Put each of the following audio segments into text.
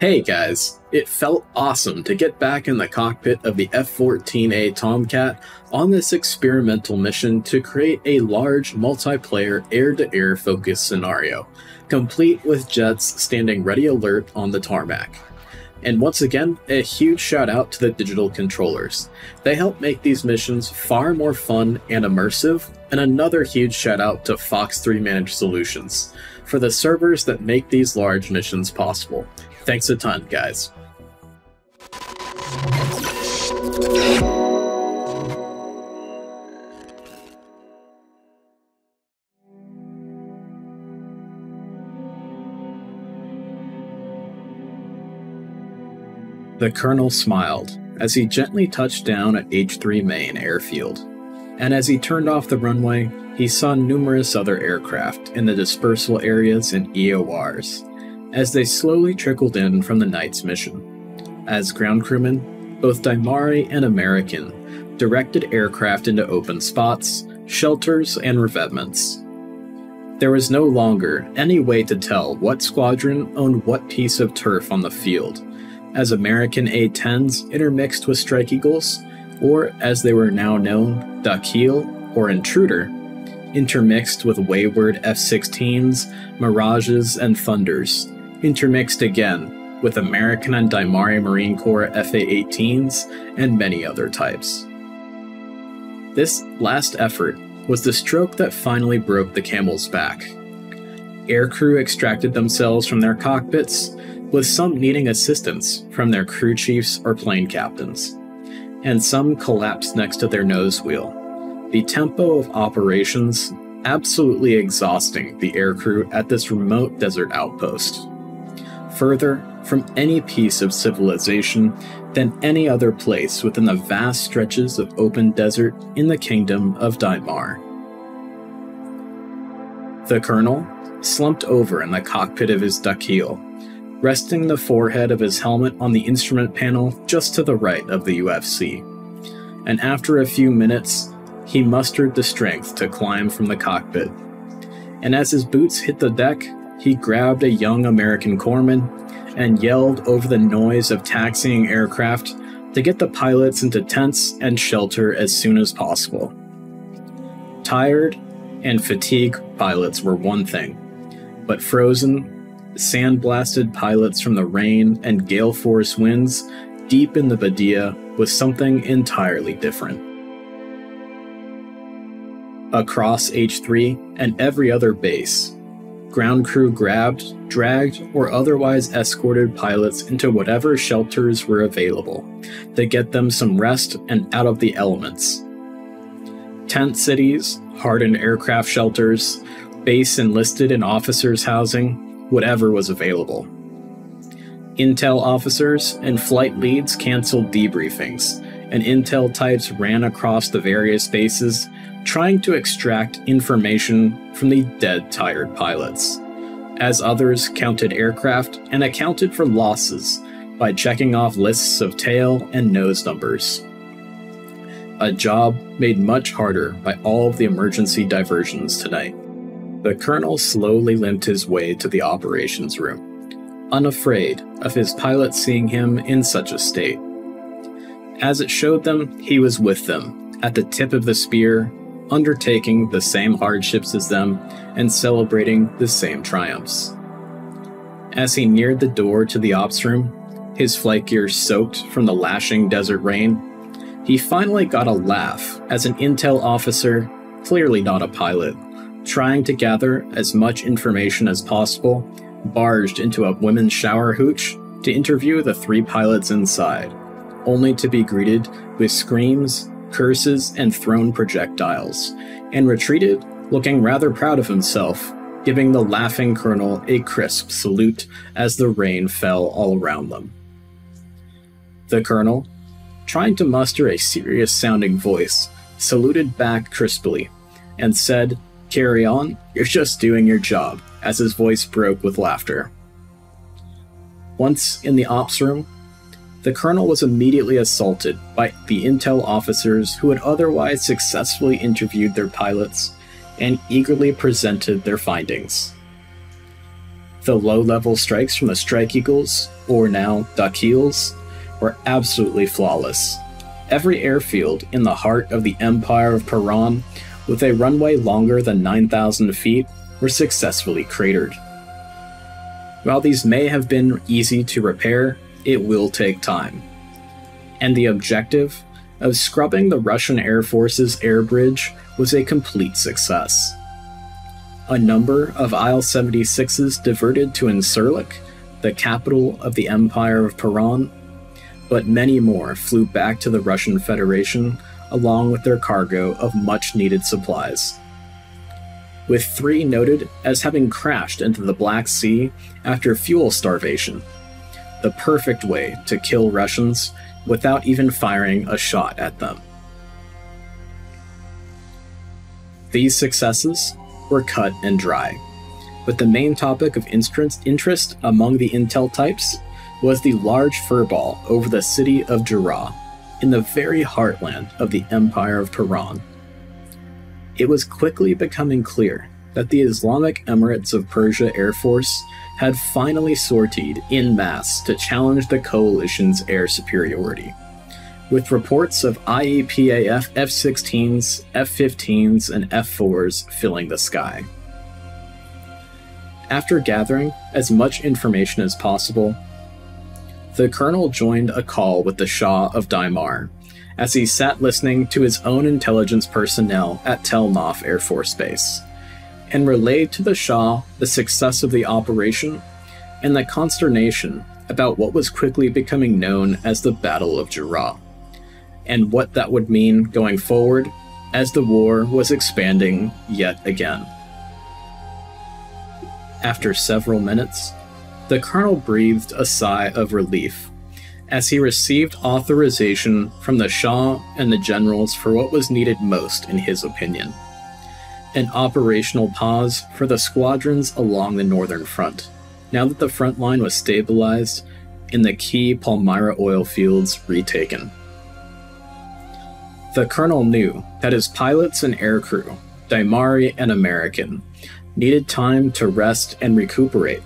Hey guys, it felt awesome to get back in the cockpit of the F-14A Tomcat on this experimental mission to create a large multiplayer air-to-air focused scenario, complete with jets standing ready alert on the tarmac. And once again, a huge shout out to the digital controllers. They help make these missions far more fun and immersive, and another huge shout out to Fox 3 Managed Solutions for the servers that make these large missions possible. Thanks a ton, guys. The Colonel smiled as he gently touched down at H3 Main Airfield, and as he turned off the runway, he saw numerous other aircraft in the dispersal areas and EORs, as they slowly trickled in from the night's mission. As ground crewmen, both Daimari and American directed aircraft into open spots, shelters, and revetments. There was no longer any way to tell what squadron owned what piece of turf on the field, as American A-10s intermixed with Strike Eagles, or as they were now known, Dhu-Khail or Intruder, intermixed with wayward F-16s, Mirages, and Thunders, intermixed again with American and Daimari Marine Corps F-A-18s, and many other types. This last effort was the stroke that finally broke the camel's back. Aircrew extracted themselves from their cockpits, with some needing assistance from their crew chiefs or plane captains, and some collapsed next to their nose wheel. The tempo of operations absolutely exhausting the aircrew at this remote desert outpost, further from any piece of civilization than any other place within the vast stretches of open desert in the kingdom of Daimar. The colonel slumped over in the cockpit of his Dhu-Khail, resting the forehead of his helmet on the instrument panel just to the right of the UFC, and after a few minutes, he mustered the strength to climb from the cockpit. And as his boots hit the deck, he grabbed a young American corpsman and yelled over the noise of taxiing aircraft to get the pilots into tents and shelter as soon as possible. Tired and fatigued pilots were one thing, but frozen, sandblasted pilots from the rain and gale force winds deep in the Badia was something entirely different. Across H3 and every other base, ground crew grabbed, dragged, or otherwise escorted pilots into whatever shelters were available to get them some rest and out of the elements. Tent cities, hardened aircraft shelters, base enlisted and officers' housing, whatever was available. Intel officers and flight leads canceled debriefings, and intel types ran across the various bases trying to extract information from the dead tired pilots, as others counted aircraft and accounted for losses by checking off lists of tail and nose numbers. A job made much harder by all of the emergency diversions tonight. The colonel slowly limped his way to the operations room, unafraid of his pilots seeing him in such a state. As it showed them, he was with them, at the tip of the spear, undertaking the same hardships as them and celebrating the same triumphs. As he neared the door to the ops room, his flight gear soaked from the lashing desert rain, he finally got a laugh as an intel officer, clearly not a pilot, trying to gather as much information as possible, barged into a women's shower hooch to interview the three pilots inside, only to be greeted with screams, curses, and thrown projectiles, and retreated, looking rather proud of himself, giving the laughing colonel a crisp salute as the rain fell all around them. The colonel, trying to muster a serious-sounding voice, saluted back crisply, and said, "Carry on, you're just doing your job," as his voice broke with laughter. Once in the ops room, the colonel was immediately assaulted by the intel officers who had otherwise successfully interviewed their pilots and eagerly presented their findings. The low-level strikes from the Strike Eagles, or now Dhu-Khails, were absolutely flawless. Every airfield in the heart of the Empire of Paran, with a runway longer than 9,000 feet, were successfully cratered. While these may have been easy to repair, it will take time. And the objective of scrubbing the Russian Air Force's air bridge was a complete success. A number of IL-76s diverted to Incirlik, the capital of the Empire of Paran, but many more flew back to the Russian Federation along with their cargo of much-needed supplies. With 3 noted as having crashed into the Black Sea after fuel starvation, the perfect way to kill Russians without even firing a shot at them. These successes were cut and dry, but the main topic of interest among the intel types was the large furball over the city of Jirah, in the very heartland of the Empire of Paran. It was quickly becoming clear that the Islamic Emirates of Persia Air Force had finally sortied en masse to challenge the coalition's air superiority, with reports of IEPAF F-16s, F-15s, and F-4s filling the sky. After gathering as much information as possible, the colonel joined a call with the Shah of Dhimar, as he sat listening to his own intelligence personnel at Tel Nof Air Force Base, and relayed to the Shah the success of the operation and the consternation about what was quickly becoming known as the Battle of Jirah, and what that would mean going forward as the war was expanding yet again. After several minutes, the colonel breathed a sigh of relief as he received authorization from the Shah and the generals for what was needed most in his opinion: an operational pause for the squadrons along the northern front, now that the front line was stabilized and the key Palmyra oil fields retaken. The colonel knew that his pilots and aircrew, Dhimari and American, needed time to rest and recuperate,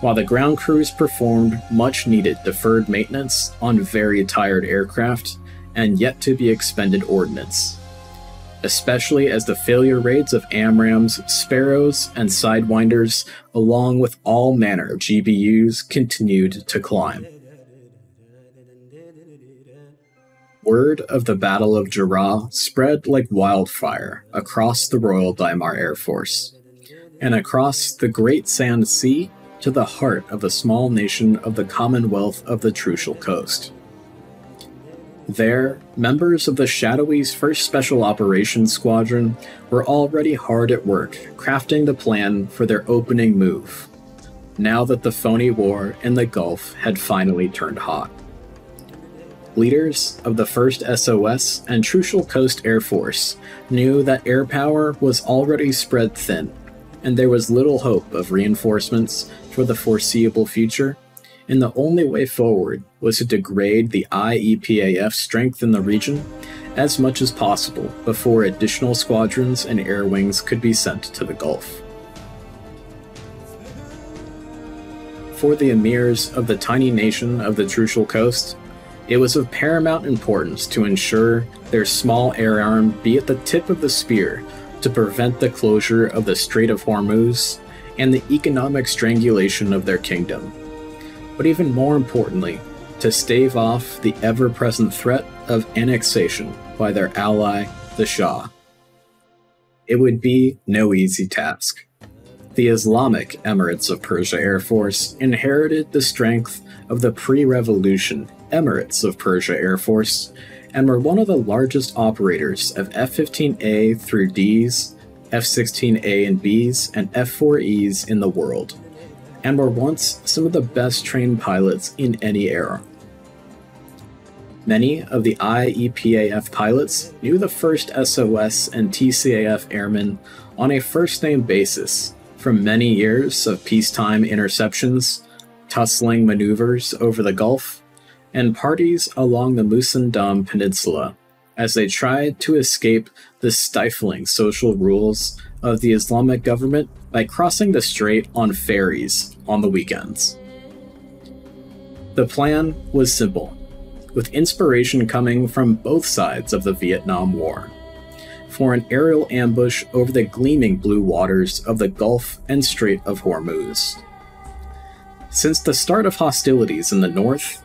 while the ground crews performed much-needed deferred maintenance on very tired aircraft and yet-to-be-expended ordnance, especially as the failure rates of AMRAAMs, Sparrows, and Sidewinders, along with all manner of GBUs, continued to climb. Word of the Battle of Jirah spread like wildfire across the Royal Dhimar Air Force, and across the Great Sand Sea to the heart of the small nation of the Commonwealth of the Trucial Coast. There, members of the Shadowy's 1st Special Operations Squadron were already hard at work crafting the plan for their opening move, now that the phony war in the Gulf had finally turned hot. Leaders of the 1st SOS and Trucial Coast Air Force knew that air power was already spread thin, and there was little hope of reinforcements for the foreseeable future, and the only way forward was to degrade the IEPAF strength in the region as much as possible before additional squadrons and air wings could be sent to the Gulf. For the emirs of the tiny nation of the Trucial Coast, it was of paramount importance to ensure their small air arm be at the tip of the spear to prevent the closure of the Strait of Hormuz and the economic strangulation of their kingdom, but even more importantly, to stave off the ever-present threat of annexation by their ally, the Shah. It would be no easy task. The Islamic Emirates of Persia Air Force inherited the strength of the pre-revolution Emirates of Persia Air Force, and were one of the largest operators of F-15A through Ds, F-16A and Bs, and F-4Es in the world, and were once some of the best trained pilots in any era. Many of the IEPAF pilots knew the 1st SOS and TCAF airmen on a first-name basis from many years of peacetime interceptions, tussling maneuvers over the Gulf, and parties along the Musandam Peninsula as they tried to escape the stifling social rules of the Islamic government by crossing the strait on ferries on the weekends. The plan was simple, with inspiration coming from both sides of the Vietnam War, for an aerial ambush over the gleaming blue waters of the Gulf and Strait of Hormuz. Since the start of hostilities in the north,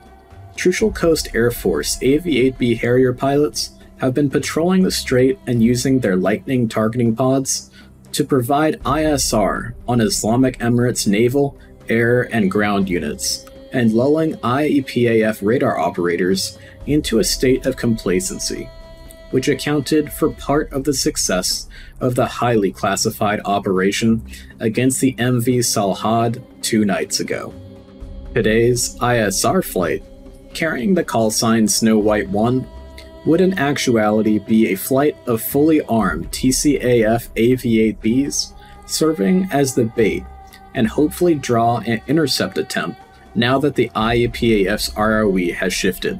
Trucial Coast Air Force AV-8B Harrier pilots have been patrolling the strait and using their lightning targeting pods to provide ISR on Islamic Emirates naval, air, and ground units, and lulling IEPAF radar operators into a state of complacency, which accounted for part of the success of the highly classified operation against the MV Salhad 2 nights ago. Today's ISR flight, carrying the call sign Snow White 1, would in actuality be a flight of fully armed TCAF AV-8Bs serving as the bait and hopefully draw an intercept attempt now that the IEPAF's ROE has shifted.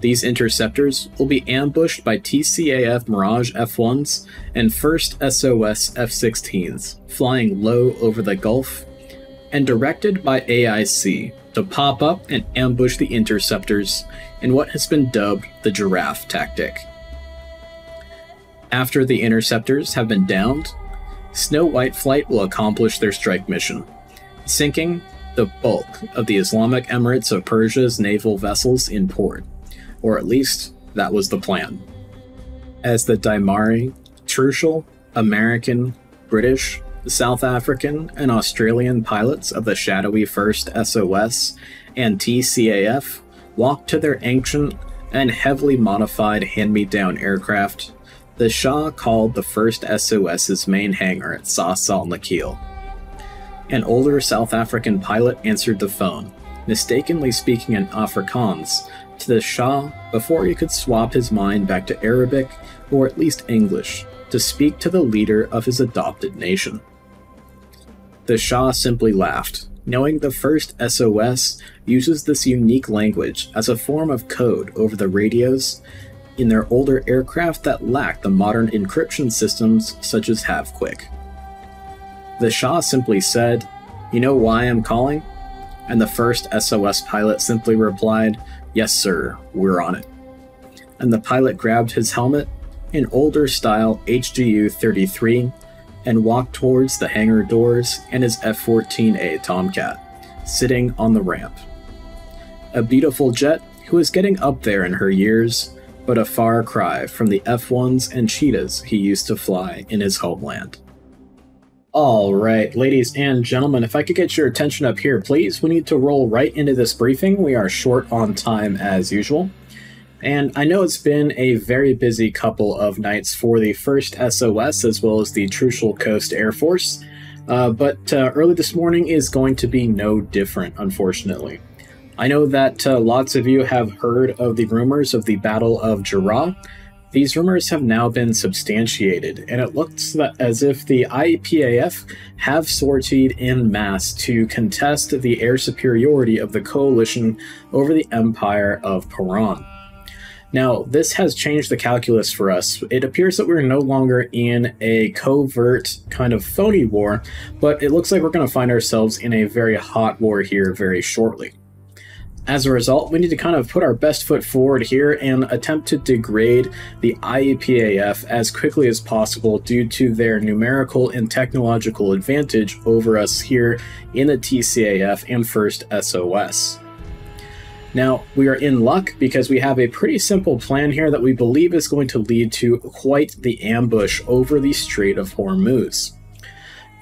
These interceptors will be ambushed by TCAF Mirage F-1s and first SOS F-16s flying low over the Gulf, and directed by AIC to pop up and ambush the interceptors in what has been dubbed the giraffe tactic. After the interceptors have been downed, Snow White Flight will accomplish their strike mission, sinking the bulk of the Islamic Emirates of Persia's naval vessels in port. Or at least, that was the plan. As the Daimari, Trucial, American, British, South African, and Australian pilots of the Shadowy 1st SOS and TCAF walked to their ancient and heavily modified hand-me-down aircraft, the Shah called the 1st SOS's main hangar at Sas Al Nakhil. An older South African pilot answered the phone, mistakenly speaking in Afrikaans to the Shah before he could swap his mind back to Arabic, or at least English, to speak to the leader of his adopted nation. The Shah simply laughed, knowing the 1st SOS uses this unique language as a form of code over the radios in their older aircraft that lack the modern encryption systems such as HavQuick. The Shah simply said, "You know why I'm calling?" And the 1st SOS pilot simply replied, "Yes, sir, we're on it." And the pilot grabbed his helmet, an older style HGU-33, and walked towards the hangar doors and his F-14A Tomcat, sitting on the ramp. A beautiful jet who is getting up there in her years, but a far cry from the F-1s and Cheetahs he used to fly in his homeland. Alright, ladies and gentlemen, if I could get your attention up here, please. We need to roll right into this briefing. We are short on time as usual. And I know it's been a very busy couple of nights for the 1st SOS as well as the Trucial Coast Air Force, but early this morning is going to be no different, unfortunately. I know that lots of you have heard of the rumors of the Battle of Jirah. These rumors have now been substantiated, and it looks as if the IEPAF have sortied en masse to contest the air superiority of the coalition over the Empire of Paran. Now, this has changed the calculus for us. It appears that we're no longer in a covert kind of phony war, but it looks like we're going to find ourselves in a very hot war here very shortly. As a result, we need to kind of put our best foot forward here and attempt to degrade the IEPAF as quickly as possible due to their numerical and technological advantage over us here in the TCAF and 1st SOS. Now, we are in luck because we have a pretty simple plan here that we believe is going to lead to quite the ambush over the Strait of Hormuz.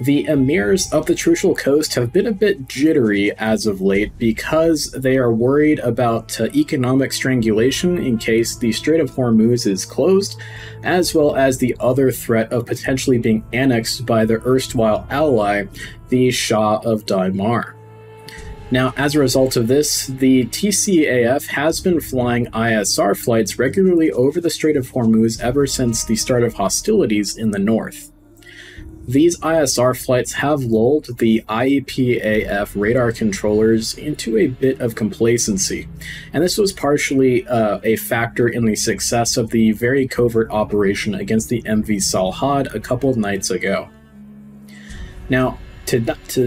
The emirs of the Trucial Coast have been a bit jittery as of late because they are worried about economic strangulation in case the Strait of Hormuz is closed, as well as the other threat of potentially being annexed by their erstwhile ally, the Shah of Dhimar. Now, as a result of this, the TCAF has been flying ISR flights regularly over the Strait of Hormuz ever since the start of hostilities in the north. These ISR flights have lulled the IEPAF radar controllers into a bit of complacency, and this was partially a factor in the success of the very covert operation against the MV Salhad a couple nights ago. Now, to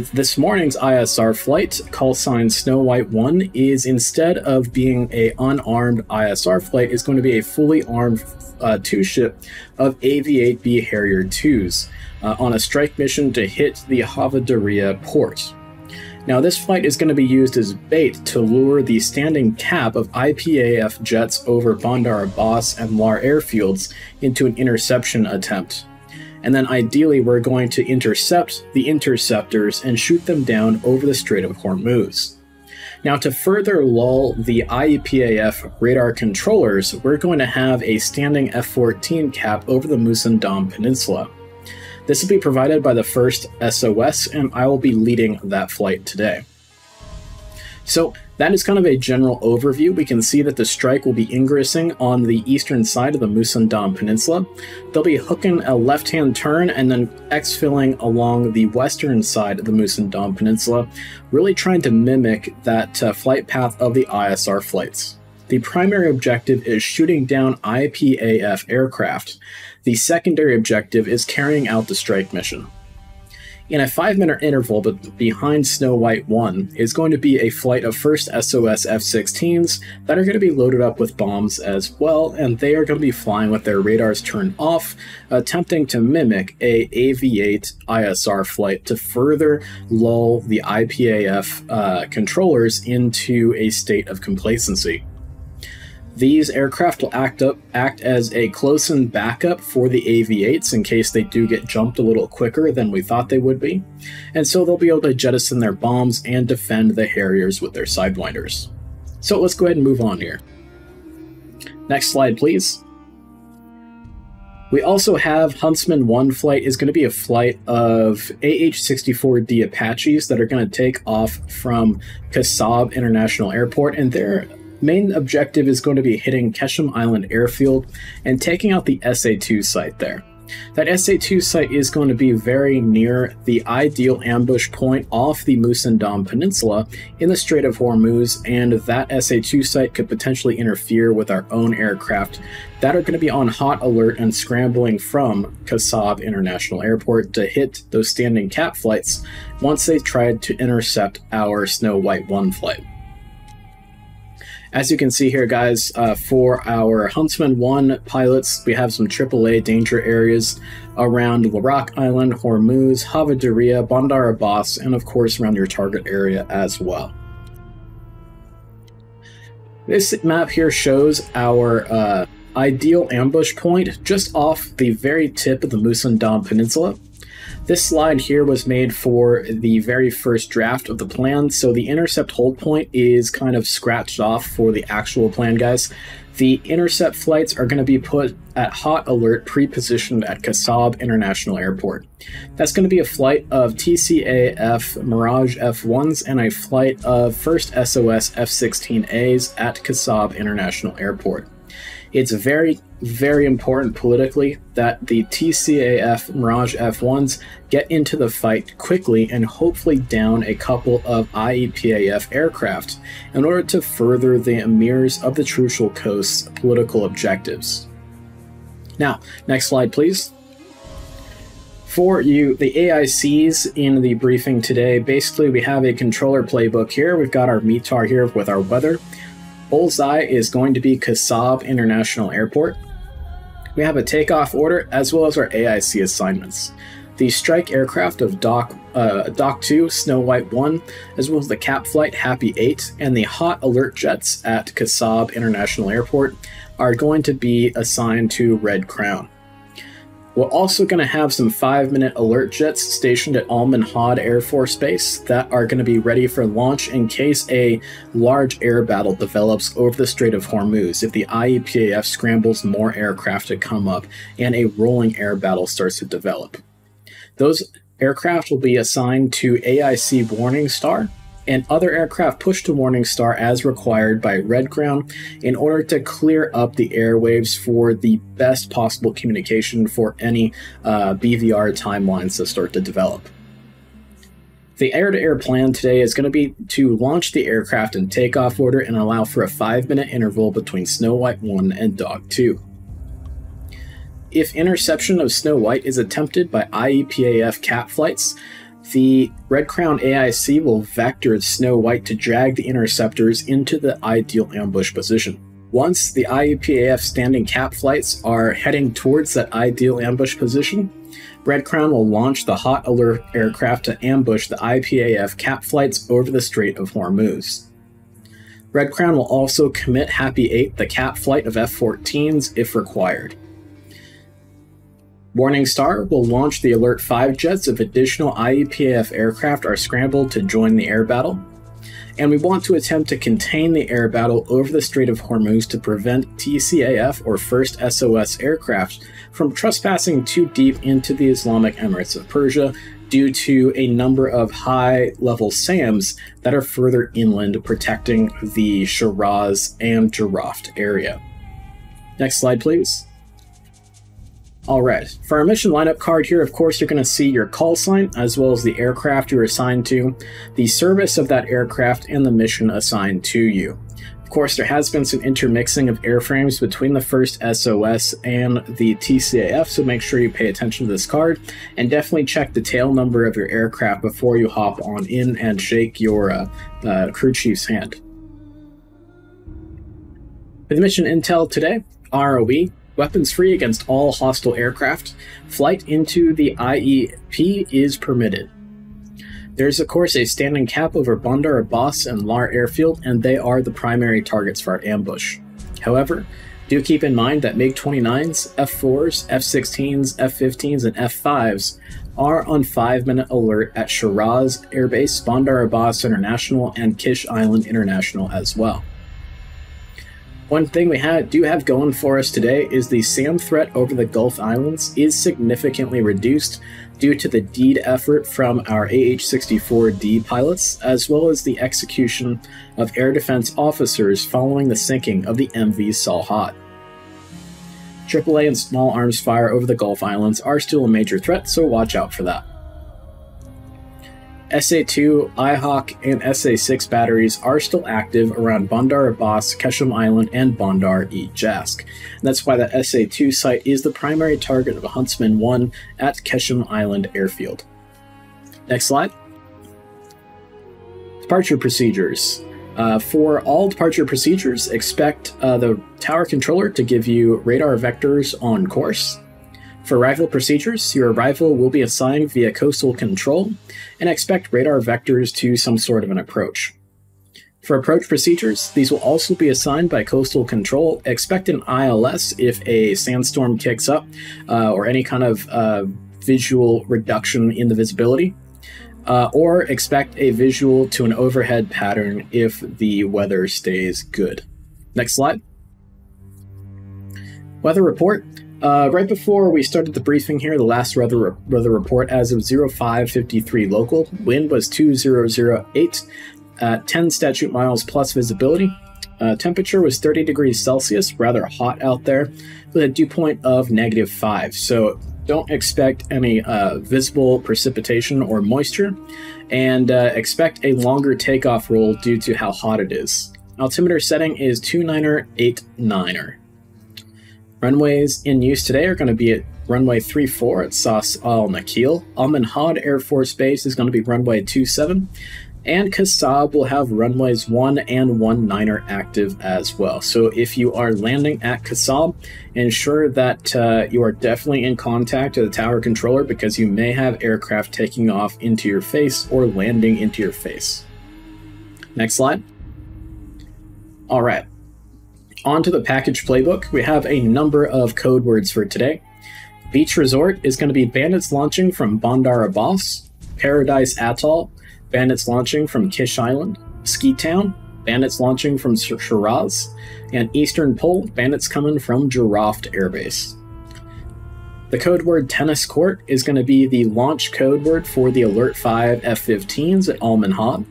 this morning's ISR flight, call sign Snow White 1, is instead of being an unarmed ISR flight, is going to be a fully armed two-ship of AV-8B Harrier 2s on a strike mission to hit the Havadarya port. Now, this flight is going to be used as bait to lure the standing cap of IPAF jets over Bandar Abbas and Lar airfields into an interception attempt. And then ideally, we're going to intercept the interceptors and shoot them down over the Strait of Hormuz. Now, to further lull the IEPAF radar controllers, we're going to have a standing F-14 cap over the Musandam Peninsula. This will be provided by the first SOS, and I will be leading that flight today. So that is kind of a general overview. We can see that the strike will be ingressing on the eastern side of the Musandam Peninsula. They'll be hooking a left-hand turn and then exfilling along the western side of the Musandam Peninsula, really trying to mimic that flight path of the ISR flights. The primary objective is shooting down IPAF aircraft. The secondary objective is carrying out the strike mission. In a 5-minute interval behind Snow White 1 is going to be a flight of first SOS F-16s that are going to be loaded up with bombs as well, and they are going to be flying with their radars turned off, attempting to mimic a AV-8 ISR flight to further lull the IPAF controllers into a state of complacency. These aircraft will act as a close-in backup for the AV-8s in case they do get jumped a little quicker than we thought they would be, and so they'll be able to jettison their bombs and defend the Harriers with their sidewinders. So let's go ahead and move on here. Next slide, please. We also have Huntsman 1 flight is going to be a flight of AH-64D Apaches that are going to take off from Khasab International Airport, and they're main objective is going to be hitting Qeshm Island Airfield and taking out the SA-2 site there. That SA-2 site is going to be very near the ideal ambush point off the Musandam Peninsula in the Strait of Hormuz, and that SA-2 site could potentially interfere with our own aircraft that are going to be on hot alert and scrambling from Khasab International Airport to hit those standing cap flights once they tried to intercept our Snow White 1 flight. As you can see here, guys, for our Huntsman 1 pilots, we have some AAA danger areas around Larak Island, Hormuz, Havadarya, Bandar Abbas, and of course around your target area as well. This map here shows our ideal ambush point just off the very tip of the Musandam Peninsula. This slide here was made for the very first draft of the plan, so the intercept hold point is kind of scratched off for the actual plan, guys. The intercept flights are going to be put at hot alert, pre-positioned at Khasab International Airport. That's going to be a flight of TCAF Mirage F1s and a flight of first SOS F-16As at Khasab International Airport. It's very, very important politically that the TCAF Mirage F1s get into the fight quickly and hopefully down a couple of IEPAF aircraft in order to further the emirs of the Trucial Coast's political objectives. Now, next slide, please. For you, the AICs in the briefing today, basically we have a controller playbook here. We've got our METAR here with our weather. Bullseye is going to be Khasab International Airport. We have a takeoff order as well as our AIC assignments. The strike aircraft of Dock 2, Snow White 1, as well as the cap flight Happy 8, and the hot alert jets at Khasab International Airport are going to be assigned to Red Crown. We're also going to have some 5-minute alert jets stationed at Al Minhad Air Force Base that are going to be ready for launch in case a large air battle develops over the Strait of Hormuz, if the IEPAF scrambles more aircraft to come up and a rolling air battle starts to develop. Those aircraft will be assigned to AIC Warning Star and other aircraft pushed to Warning Star as required by Red Crown in order to clear up the airwaves for the best possible communication for any BVR timelines that start to develop. The air-to-air plan today is going to be to launch the aircraft in takeoff order and allow for a 5-minute interval between Snow White 1 and Dog 2. If interception of Snow White is attempted by IEPAF cap flights, The Red Crown AIC will vector its Snow White to drag the interceptors into the ideal ambush position. Once the IUPAF standing cap flights are heading towards that ideal ambush position, Red Crown will launch the hot alert aircraft to ambush the IUPAF cap flights over the Strait of Hormuz. Red Crown will also commit Happy 8, the cap flight of F-14s, if required. Morning Star will launch the Alert 5 jets if additional IUPAF aircraft are scrambled to join the air battle. And we want to attempt to contain the air battle over the Strait of Hormuz to prevent TCAF or First SOS aircraft from trespassing too deep into the Islamic Emirates of Persia due to a number of high-level SAMs that are further inland protecting the Shiraz and Jeraft area. Next slide, please. Alright, for our mission lineup card here, of course, you're going to see your call sign, as well as the aircraft you're assigned to, the service of that aircraft, and the mission assigned to you. Of course, there has been some intermixing of airframes between the first SOS and the TCAF, so make sure you pay attention to this card, and definitely check the tail number of your aircraft before you hop on in and shake your crew chief's hand. For the mission intel today, ROE, weapons free against all hostile aircraft. Flight into the IEP is permitted. There's, of course, a standing cap over Bandar Abbas and Lar airfield, and they are the primary targets for our ambush. However, do keep in mind that MiG-29s, F-4s, F-16s, F-15s, and F-5s are on 5-minute alert at Shiraz Air Base, Bandar Abbas International, and Qeshm Island International as well. One thing we do have going for us today is the SAM threat over the Gulf Islands is significantly reduced due to the deed effort from our AH-64D pilots, as well as the execution of air defense officers following the sinking of the MV Salhad. AAA and small arms fire over the Gulf Islands are still a major threat, so watch out for that. SA-2, IHawk, and SA-6 batteries are still active around Bandar Abbas, Qeshm Island, and Bandar-e-Jask. That's why that SA-2 site is the primary target of Huntsman 1 at Qeshm Island Airfield. Next slide. Departure procedures. For all departure procedures, expect the tower controller to give you radar vectors on course. For arrival procedures, your arrival will be assigned via coastal control, and expect radar vectors to some sort of an approach. For approach procedures, these will also be assigned by coastal control. Expect an ILS if a sandstorm kicks up, or any kind of visual reduction in the visibility, or expect a visual to an overhead pattern if the weather stays good. Next slide. Weather report. Right before we started the briefing here, the last weather report as of 05:53 local, wind was 2008 at 10 statute miles plus visibility. Temperature was 30 degrees Celsius, rather hot out there, with a dew point of -5. So don't expect any visible precipitation or moisture, and expect a longer takeoff roll due to how hot it is. Altimeter setting is 29er, 89er. Runways in use today are going to be at runway 34 at Sas Al Nakhil. Al Minhad Air Force Base is going to be runway 27, and Khasab will have runways 1 and 19 active as well. So if you are landing at Khasab, ensure that you are definitely in contact with the tower controller, because you may have aircraft taking off into your face or landing into your face. Next slide. All right. Onto the package playbook, we have a number of code words for today. Beach Resort is going to be bandits launching from Bandar Abbas, Paradise Atoll, bandits launching from Qeshm Island, Ski Town, bandits launching from Shiraz, and Eastern Pole, bandits coming from Jeraft Air Base. The code word Tennis Court is going to be the launch code word for the Alert 5 F-15s at Al Minhad.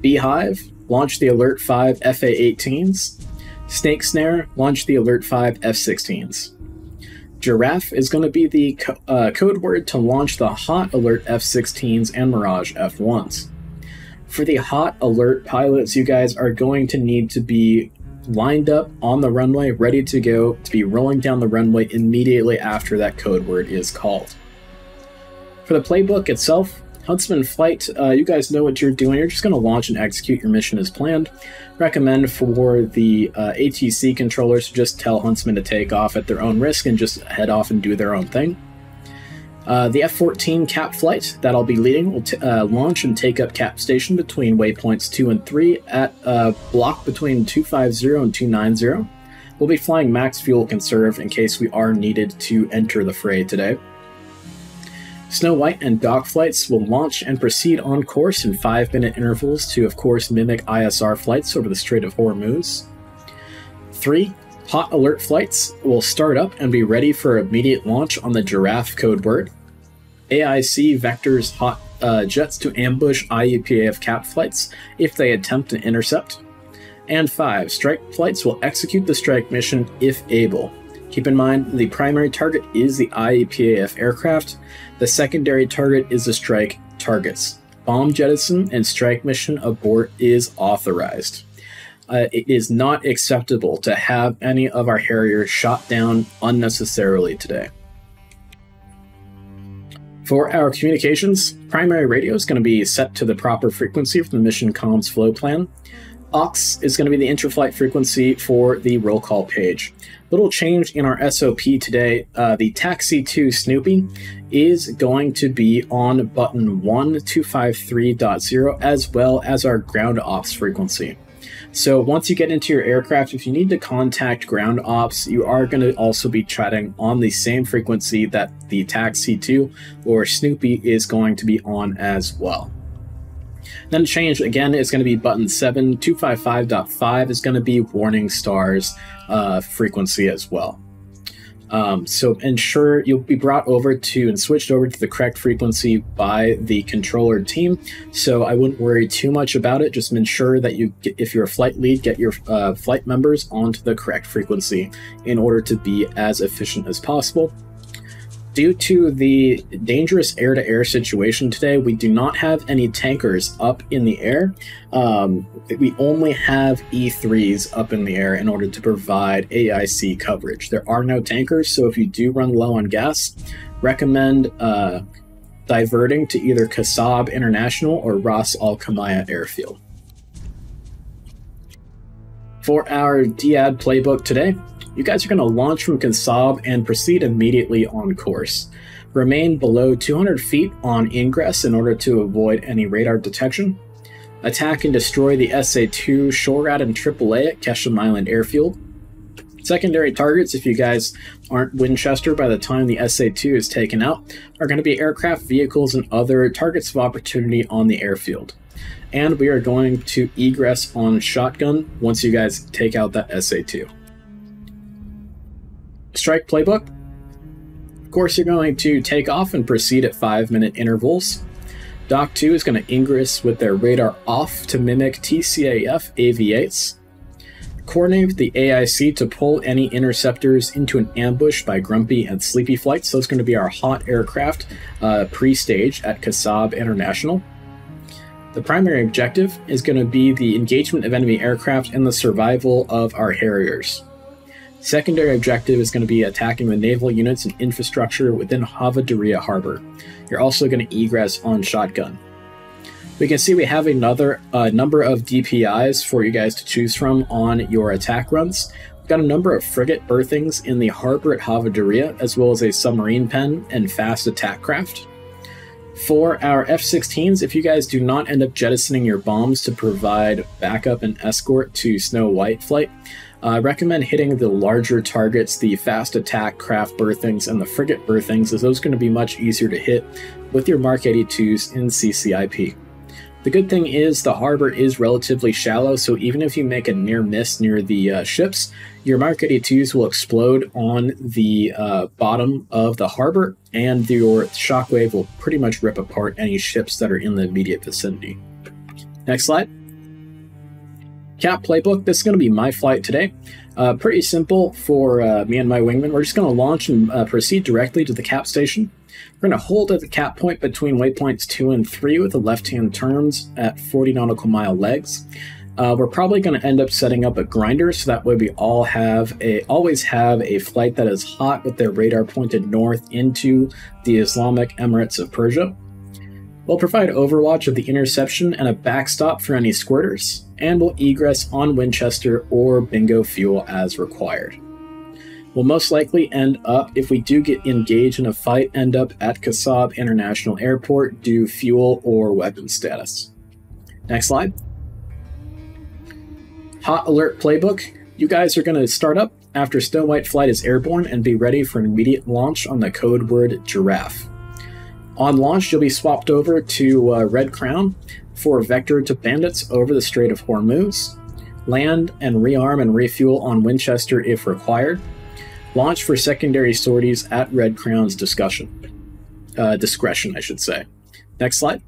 Beehive, launch the Alert 5 F-A-18s. Snake Snare, launch the Alert 5 F-16s. Jirah is going to be the code word to launch the Hot Alert F-16s and Mirage F-1s. For the Hot Alert pilots, you guys are going to need to be lined up on the runway, ready to go, to be rolling down the runway immediately after that code word is called. For the playbook itself, Huntsman Flight, you guys know what you're doing. You're just going to launch and execute your mission as planned. Recommend for the ATC controllers to just tell Huntsman to take off at their own risk and just head off and do their own thing. The F-14 Cap Flight that I'll be leading will launch and take up Cap Station between waypoints 2 and 3 at a block between 250 and 290. We'll be flying max fuel conserve in case we are needed to enter the fray today. Snow White and Dock flights will launch and proceed on course in 5-minute intervals to, of course, mimic ISR flights over the Strait of Hormuz. 3. Hot Alert flights will start up and be ready for immediate launch on the Jirah code word. AIC vectors hot jets to ambush IUPAF cap flights if they attempt to intercept. And 5. Strike flights will execute the strike mission if able. Keep in mind, the primary target is the IEPAF aircraft. The secondary target is the strike targets. Bomb jettison and strike mission abort is authorized. It is not acceptable to have any of our Harriers shot down unnecessarily today. For our communications, primary radio is going to be set to the proper frequency for the mission comms flow plan. Aux is going to be the interflight frequency for the roll call page. Little change in our SOP today. The Taxi 2 Snoopy is going to be on button 1253.0 as well as our ground ops frequency. So once you get into your aircraft, if you need to contact ground ops, you are going to also be chatting on the same frequency that the Taxi 2 or Snoopy is going to be on as well. Then change again is going to be button 7, 255.5 is going to be warning stars frequency as well. So ensure you'll be brought over to and switched over to the correct frequency by the controller team. So I wouldn't worry too much about it. Just ensure that you, if you're a flight lead, get your flight members onto the correct frequency in order to be as efficient as possible. Due to the dangerous air-to-air situation today, we do not have any tankers up in the air. We only have E3s up in the air in order to provide AIC coverage. There are no tankers, so if you do run low on gas, recommend diverting to either Khasab International or Ras Al Khaimah Airfield. For our DAD playbook today, you guys are going to launch from Khasab and proceed immediately on course. Remain below 200 feet on ingress in order to avoid any radar detection. Attack and destroy the SA-2 SHORAD and AAA at Qeshm Island Airfield. Secondary targets, if you guys aren't Winchester by the time the SA-2 is taken out, are going to be aircraft, vehicles, and other targets of opportunity on the airfield. And we are going to egress on shotgun once you guys take out that SA-2. Strike playbook. Of course, you're going to take off and proceed at 5-minute intervals. Dock 2 is going to ingress with their radar off to mimic TCAF AV-8s. Coordinate with the AIC to pull any interceptors into an ambush by grumpy and sleepy flights. So it's going to be our hot aircraft pre-stage at Khasab International. The primary objective is going to be the engagement of enemy aircraft and the survival of our Harriers. Secondary objective is going to be attacking the naval units and infrastructure within Havadarya Harbor. You're also going to egress on shotgun. We can see we have another number of DPIs for you guys to choose from on your attack runs. We've got a number of frigate berthings in the harbor at Havadarya, as well as a submarine pen and fast attack craft. For our F-16s, if you guys do not end up jettisoning your bombs to provide backup and escort to Snow White flight, I recommend hitting the larger targets, the fast attack craft berthings and the frigate berthings, as those are going to be much easier to hit with your Mark 82s in CCIP. The good thing is the harbor is relatively shallow, so even if you make a near miss near the ships, your Mark 82s will explode on the bottom of the harbor, and your shockwave will pretty much rip apart any ships that are in the immediate vicinity. Next slide. Cap playbook. This is going to be my flight today. Pretty simple for me and my wingman. We're just going to launch and proceed directly to the cap station. We're going to hold at the cap point between waypoints 2 and 3 with the left-hand turns at 40 nautical mile legs. We're probably going to end up setting up a grinder, so that way we all have always have a flight that is hot with their radar pointed north into the Islamic Emirates of Persia. We'll provide overwatch of the interception and a backstop for any squirters, and we'll egress on Winchester or Bingo fuel as required. We'll most likely end up, if we do get engaged in a fight, end up at Khasab International Airport due fuel or weapon status. Next slide. Hot Alert Playbook. You guys are going to start up after Snow White Flight is airborne and be ready for an immediate launch on the code word Giraffe. On launch, you'll be swapped over to Red Crown for Vector to Bandits over the Strait of Hormuz. Land and rearm and refuel on Winchester if required. Launch for secondary sorties at Red Crown's discretion, I should say. Next slide.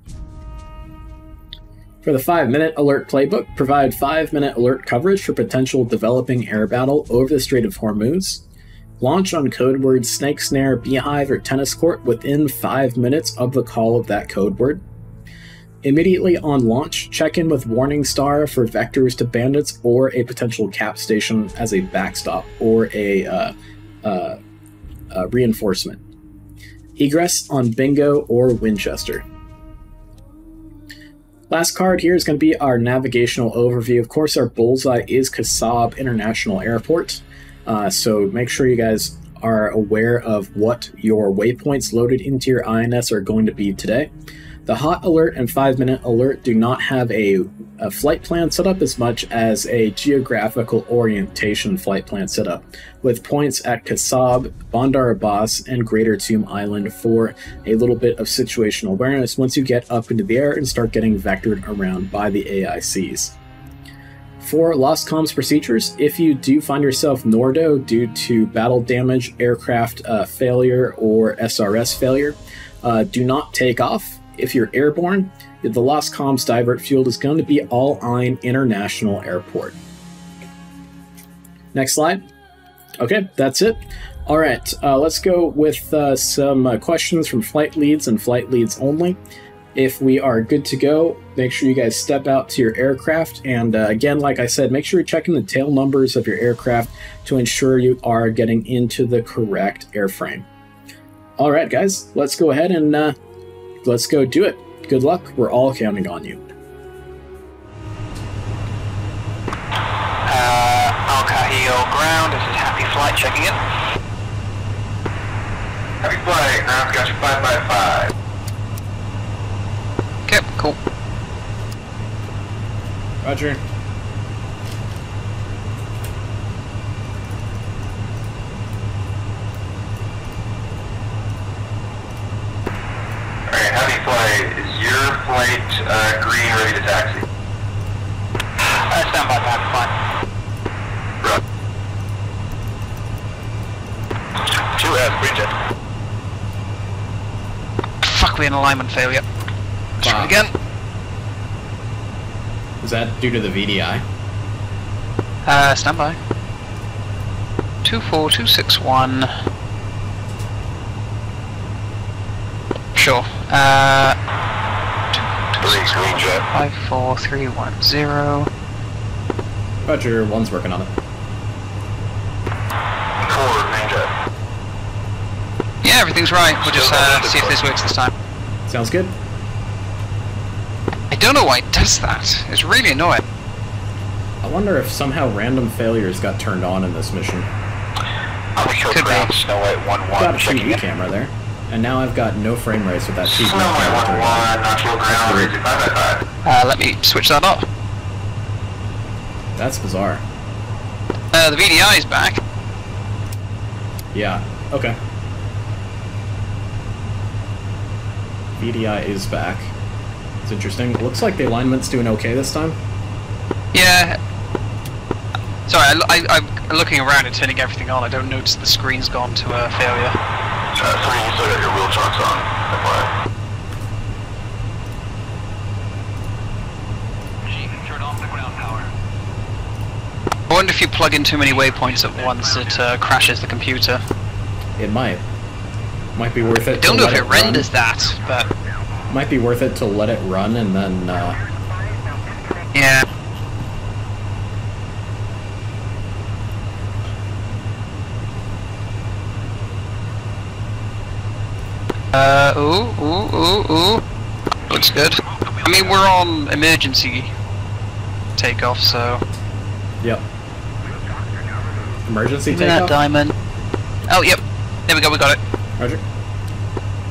For the 5-minute alert playbook, provide 5-minute alert coverage for potential developing air battle over the Strait of Hormuz. Launch on code word Snake Snare, Beehive, or Tennis Court within 5 minutes of the call of that code word. Immediately on launch, check in with Warning Star for vectors to bandits or a potential cap station as a backstop or a reinforcement. Egress on Bingo or Winchester. Last card here is going to be our navigational overview. Of course, our bullseye is Khasab International Airport. So make sure you guys are aware of what your waypoints loaded into your INS are going to be today. The hot alert and 5-minute alert do not have a flight plan set up as much as a geographical orientation flight plan set up, with points at Khasab, Bandar Abbas, and Greater Tomb Island for a little bit of situational awareness once you get up into the air and start getting vectored around by the AICs. For lost comms procedures, if you do find yourself Nordo due to battle damage, aircraft failure, or SRS failure, do not take off. If you're airborne, the lost comms divert field is going to be Al Ain International Airport. Next slide. Okay, that's it. All right, let's go with some questions from flight leads and flight leads only. If we are good to go, make sure you guys step out to your aircraft. And again, like I said, make sure you're checking the tail numbers of your aircraft to ensure you are getting into the correct airframe. All right, guys, let's go ahead and let's go do it. Good luck. We're all counting on you. Al Kahil ground. This is Happy Flight checking in. Happy Flight. Ground's got you 555. Okay, cool. Roger. Alright, Happy Flight, is your flight green ready to taxi? Stand by for Happy Flight. Roger. 2S, green jet. Fuck, we're in alignment failure. Wow. Again. Is that due to the VDI? Standby. 24261. Sure. 54310. Roger, one's working on it. Forward, Ninja. Yeah, everything's right. We'll just see if this works this time. Sounds good. I don't know why it does that. It's really annoying. I wonder if somehow random failures got turned on in this mission. Could be. Snow White 1-1. Got a TV camera there. And now I've got no frame rates with that TV camera. Let me switch that off. That's bizarre. The VDI is back. Yeah, okay. VDI is back. It's interesting. Looks like the alignment's doing okay this time. Yeah. Sorry, I'm looking around and turning everything on. I don't notice the screen's gone to a failure. Sorry, you still got your wheel chocks on. Machine, turn off the ground power. I wonder if you plug in too many waypoints at once, it crashes the computer. It might. Might be worth it. I don't know if it renders that, but. Might be worth it to let it run and then yeah. Ooh. Looks good. I mean, we're on emergency takeoff, so... Yep. Emergency takeoff? Give me that diamond. Oh, yep. There we go, we got it. Roger.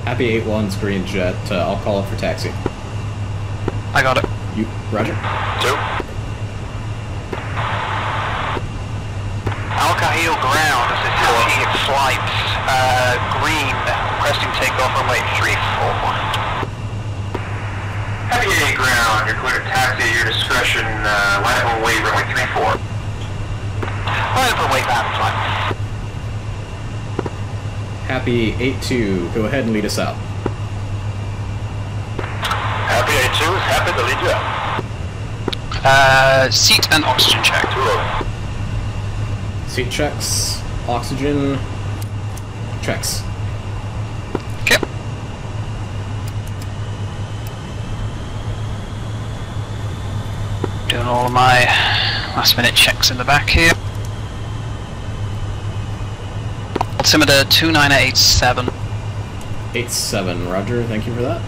Happy 8-1's green jet. I'll call it for taxi. I got it. You... Roger. 2. Al-Kahil ground is attaching its slides. Green, requesting takeoff runway 34. Happy 8 ground, you're clear to taxi at your discretion, line up and wait runway 34. Line up and wait, that's fine. Happy 8-2, go ahead and lead us out. Happy 8-2 is happy to lead you out. Seat and oxygen check. Seat checks, oxygen checks. Doing all of my last minute checks in the back here. Altimeter 29887. 87, roger, thank you for that.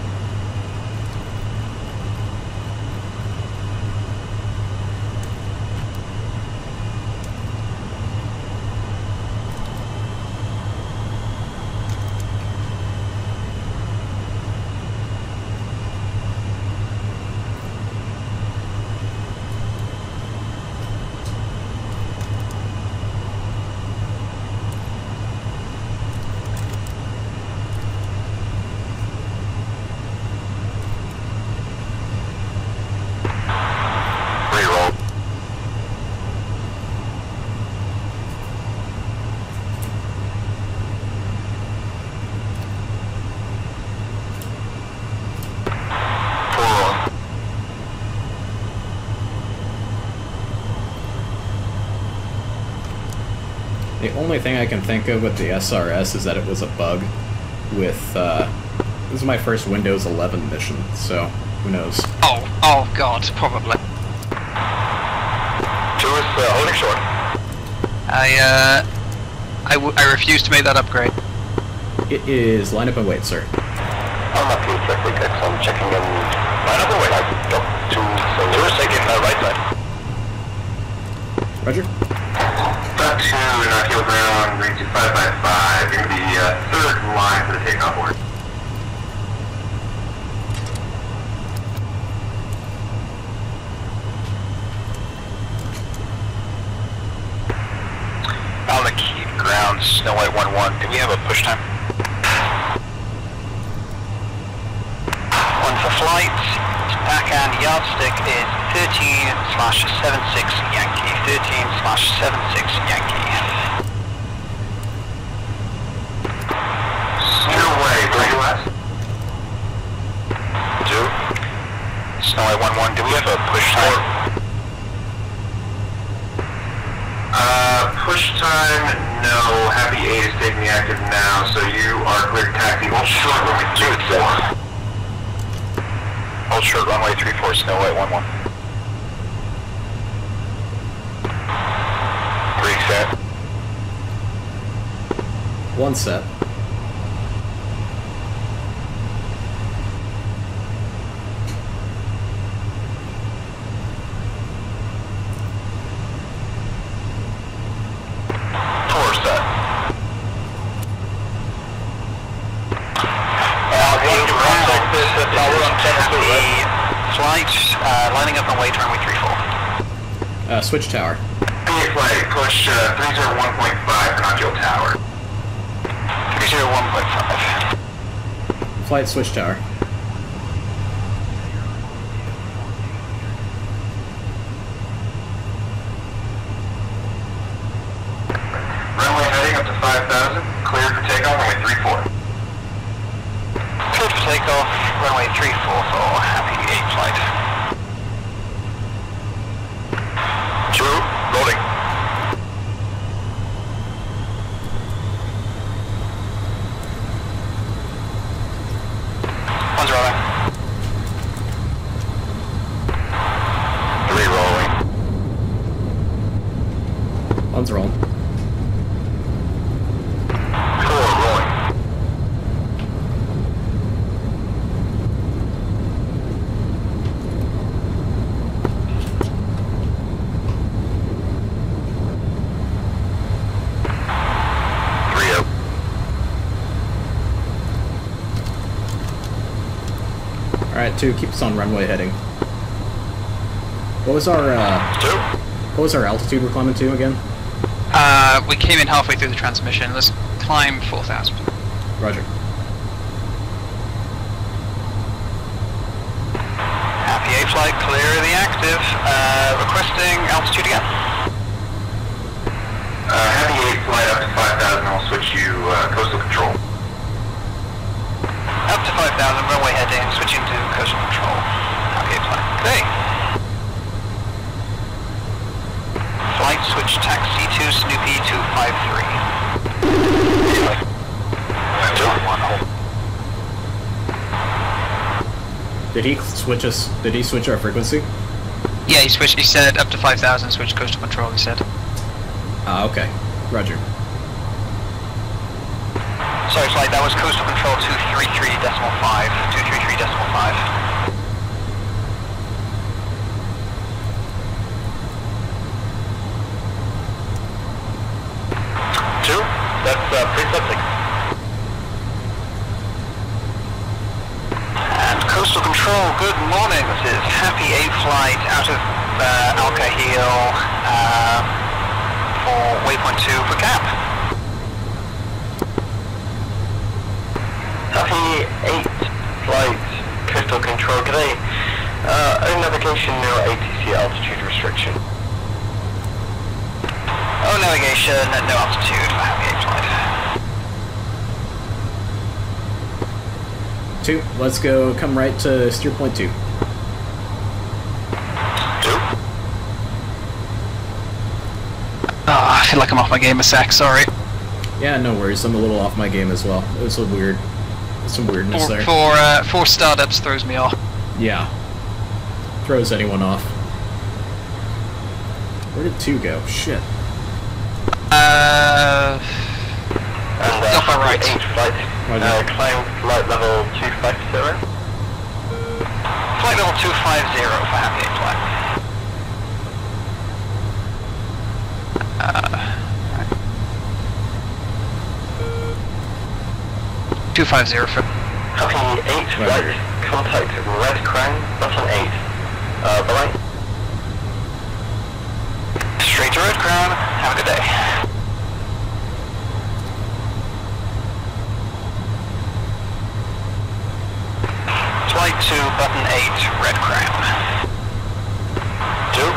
The only thing I can think of with the SRS is that it was a bug with, this is my first Windows 11 mission, so who knows. Oh god, probably. 2 is holding short. I refuse to make that upgrade. It is line up and wait, sir. I'm up here, check, I'm checking them. Line up and wait. Two is taking right side. Roger. 2 in our field ground, green 25 by 5, you're going to be third line for the takeoff order. Al Minhad ground, Snow White 1-1, do we have a push time? One for flight, backhand yardstick is 13/76 Yankee. 13/76 Yankee. Snow way, going west. 2. Snow way 1-1, do we have a push time? Push time, no. Happy 8 is taking the active now, so you are clear to taxi. Hold short runway 34. Hold short runway 34, Snow way 1-1. One set. Flight, lining up and wait, runway 34. Switch tower. Flight, push 301.5, Concho Tower. 301.5. Flight, switch tower. Runway heading up to 5,000, cleared for takeoff, runway 34. Cleared for takeoff, runway 34 for Happy 8 flight. 2, loading. 2 keeps on runway heading. What was our altitude we're climbing to again? We came in halfway through the transmission. Let's climb 4,000. Roger. Happy A flight, clearly active. Requesting altitude again. Happy A flight up to 5,000. I'll switch you coastal control. Up to 5,000. Runway heading. Switching to coastal control. Happy A flight. Okay. Flight switch taxi to Snoopy 253. Did he switch us? Did he switch our frequency? Yeah, he switched. He said up to 5,000. Switch coastal control. He said. Ah, okay. Roger. Sorry, flight. That was coastal control 233.5. 233.5. That's pretty something. And coastal control, good morning. This is Happy A flight out of Al Kahil for waypoint 2 for cap. Happy 8 flight, coastal control. Good day. Own navigation, no ATC altitude restriction. Oh, navigation, no altitude for Happy 8 flight. 2, let's go, come right to steer point 2. 2. I feel like I'm off my game a sec, sorry. Yeah, no worries, I'm a little off my game as well. It was a weird, some weirdness there. Four startups throws me off. Yeah. Throws anyone off. Where did 2 go? Shit. Off our right. Climb flight level 250. Flight level 250 for Happy 8 flight. Right. 250 for Happy 8 flight. Contact Red Crown, button 8. Bye. Straight to Red Crown. Have a good day. Flight to button 8, Red Crown. 2.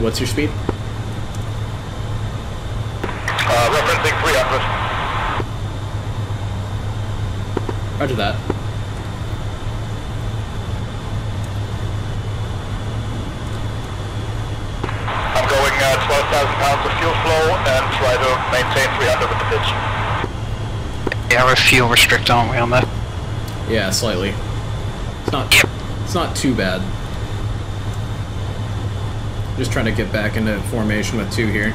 What's your speed? Referencing 300. Roger that. I'm going 12,000 pounds of fuel flow and try to maintain 300 with the pitch. Yeah, we're fuel restrict, aren't we, on that? Yeah, slightly. It's not. Yep. It's not too bad. Just trying to get back into formation with 2 here.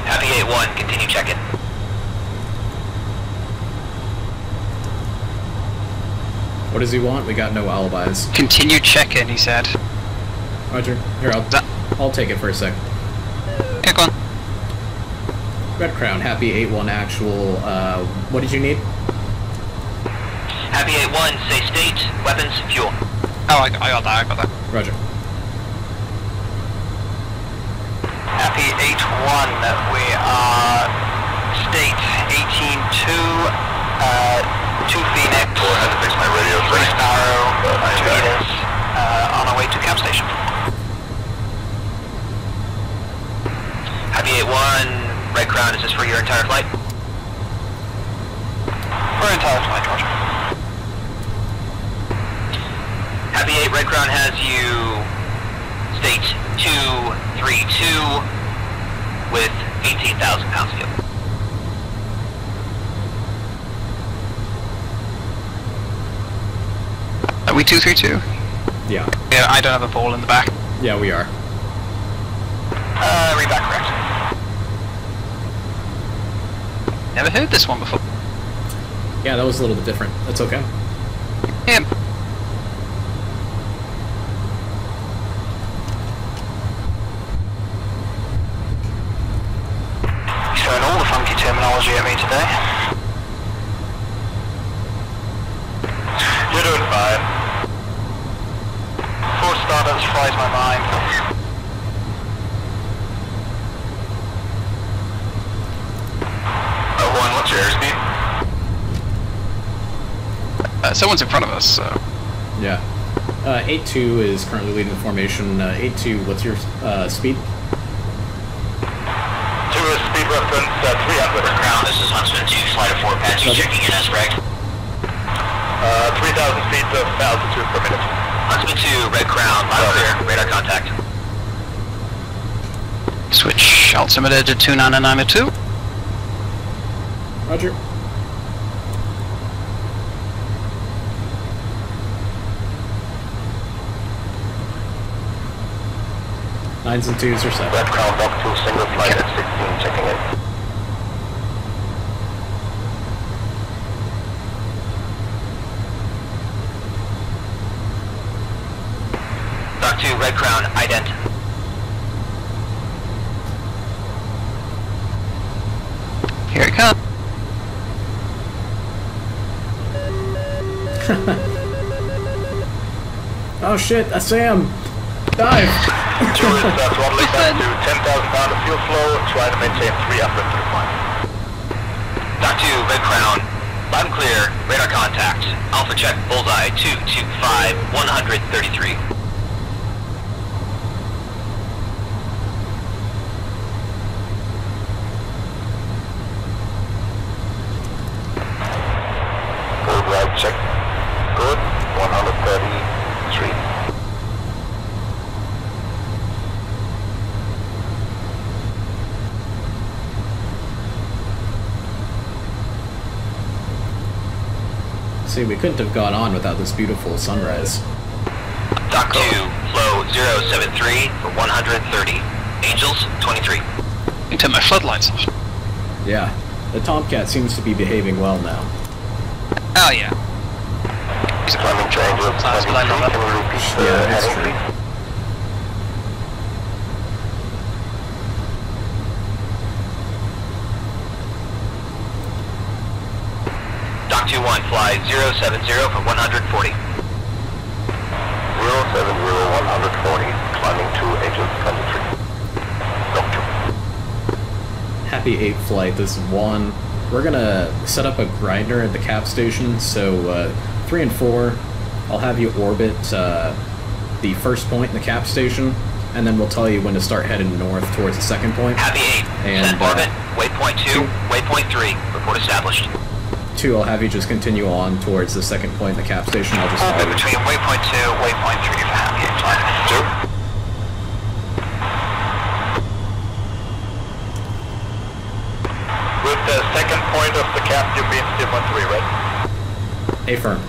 Happy 8-1, continue checking. What does he want? We got no alibis. Continue checking, he said. Roger. Here, I'll take it for a sec. Yeah, go on. Red Crown, Happy 8-1 actual, what did you need? Happy 8-1, say state, weapons, fuel. Oh, I got that. Roger. Happy 8-1, we are state 18-2, to Phoenix. I had to fix my radio first. Narrow, 2 meters, on our way to camp station. Heavy 8-1, Red Crown, is this for your entire flight? For our entire flight, Roger. Heavy 8, Red Crown has you state 232 with 18,000 pounds of fuel. Are we 232? Yeah. Yeah, I don't have a ball in the back. Yeah, we are. Read back, correct. Never heard this one before. Yeah, that was a little bit different. That's okay. Yeah. He's throwing all the funky terminology at me today. Flies my mind. One, what's your airspeed? Someone's in front of us, so... Yeah. 8-2 is currently leading the formation. 8-2, what's your speed? 2 is speed reference, 300. Ground, this is Huntsman 2, flight of 4 Apache, checking in as wrecked. 3,000 feet of altitude per minute. Huntsman 2, Red Crown, final clear, radar contact. Switch altimeter to 2992. Roger. Nines and twos are set. Red Crown, Dock 2, single flight at 16, checking in. Red Crown, ident. Here it comes. Oh shit, I see him. Dive. Two is throttling down to 10,000 pounds of fuel flow. Try to maintain 300 through flight. Dock 2, Red Crown. Bottom clear, radar contact. Alpha check, bullseye, 225, 133. See, we couldn't have gone on without this beautiful sunrise. Dock 2, flow 073 for 130. Angels, 23. I can turn my floodlights off. Yeah, the Tomcat seems to be behaving well now. Oh, yeah. He's a climbing triangle. Yeah, that's true. Fly 070 for 140. 070, 140. Climbing 2 Angels, country. Doctor. Happy 8 flight. This is 1. We're gonna set up a grinder at the cap station. So 3 and 4. I'll have you orbit the first point in the cap station, and then we'll tell you when to start heading north towards the second point. Happy 8. And orbit. Waypoint 2. Waypoint 3. Report established. 2, I'll have you just continue on towards the second point in the cap station. I'll just orbit between waypoint 2 and waypoint 3 for Happy 8 flight. 2. With the second point of the cap, you'll be in Sim 13, right? Affirm.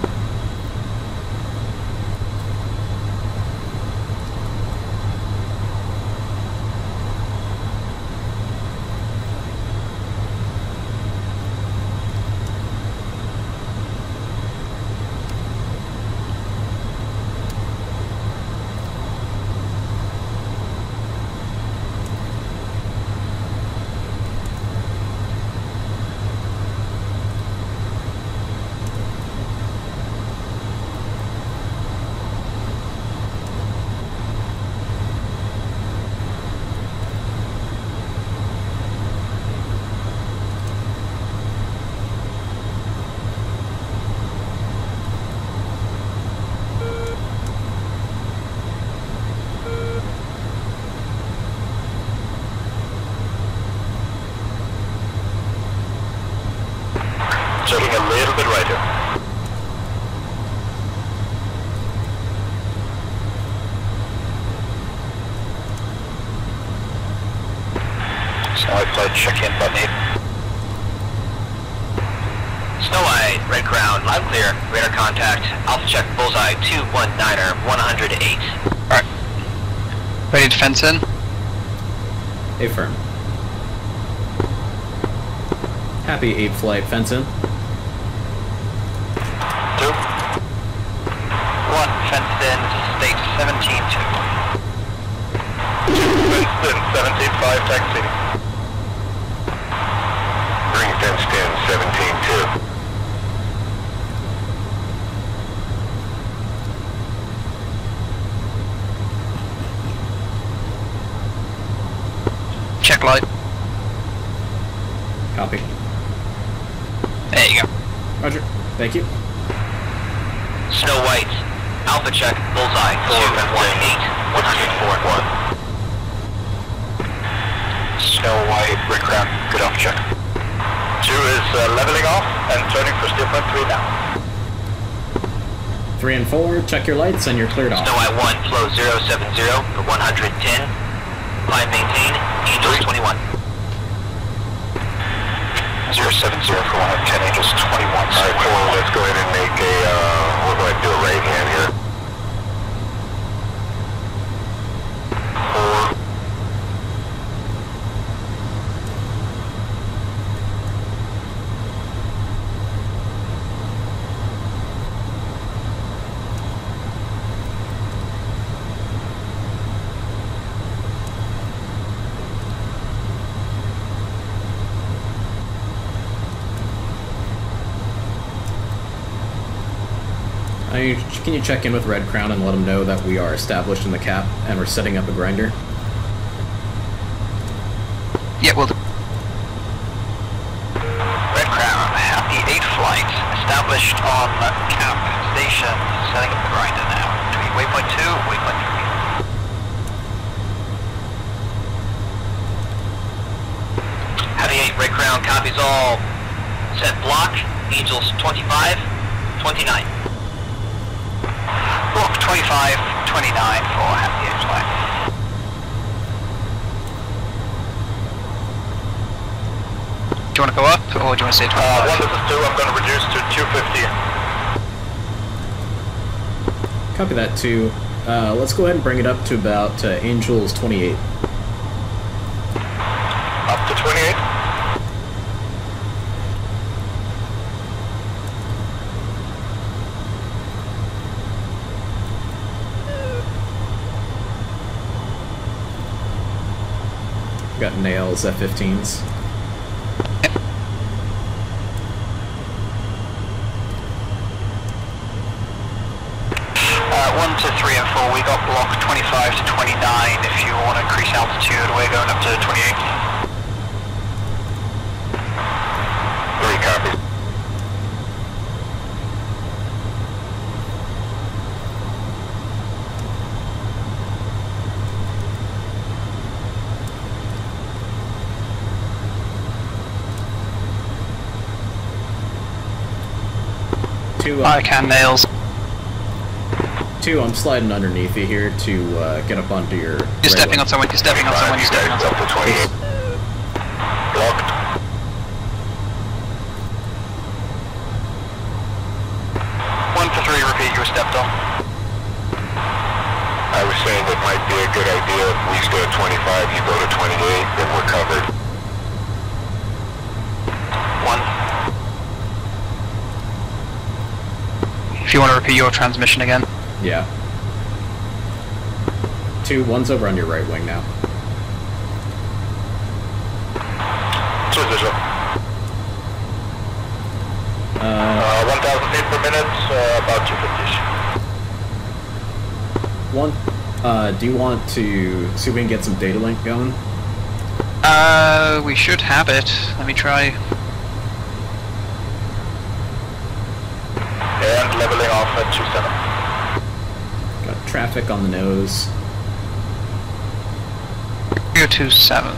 Flight check-in button 8. Snow White, Red Crown, loud clear, radar contact, Alpha check, bullseye, 219er, 108. Alright. Ready to fence in? Affirm. Happy 8 flight, fence in. 2. 1, fenced in, state 17-2. 2, fenced in, 17-5, taxi. Green fenced in, 17-2. Check light. Copy. There you go. Roger. Thank you. Snow White. Alpha check. Bullseye. 418-104-1. Snow White. Rickcraft. Good off check. 2 is leveling off and turning for steerpoint 3 now. 3 and 4. Check your lights and you're cleared off. Snow White 1. Flow 070 for 110. Climb maintain, Angels 21. 070 for 110, Angels 21. Alright, well, let's go ahead and make a, we're going to do a right hand here. 4. Can you check in with Red Crown and let them know that we are established in the cap and we're setting up a grinder? Yeah, we'll do. Red Crown, happy 8 flight, established on cap station, setting up a grinder now. Between waypoint 2 and waypoint 3. Happy 8, Red Crown copies all. Set block, Angels 25, 29. 25-29 for Happy 8 flight. Do you want to go up, or do you want to stay 25? 1 to 2, I'm going to reduce to 250. Copy that, 2. Let's go ahead and bring it up to about Angels 28. Up to 28. Got nails at F-15s. One to three and four, we got block 25 to 29. If you want to increase altitude, we're going up to 28. 3 copies. I can, Nails. 2, I'm sliding underneath you here to get up onto your... You're stepping on someone, you're stepping on someone, you're stepping on someone. Blocked. One to three, repeat, you were stepped on. I was saying it might be a good idea if we stay at 25, you go to 28, then we're covered. 1. If you want to repeat your transmission again. Yeah. 2, 1's over on your right wing now. 2 visual. 1,000 feet per minute, about 250-ish. Do you want to see if we can get some data link going? We should have it. Let me try. And leveling off at 27. Got traffic on the nose. 027.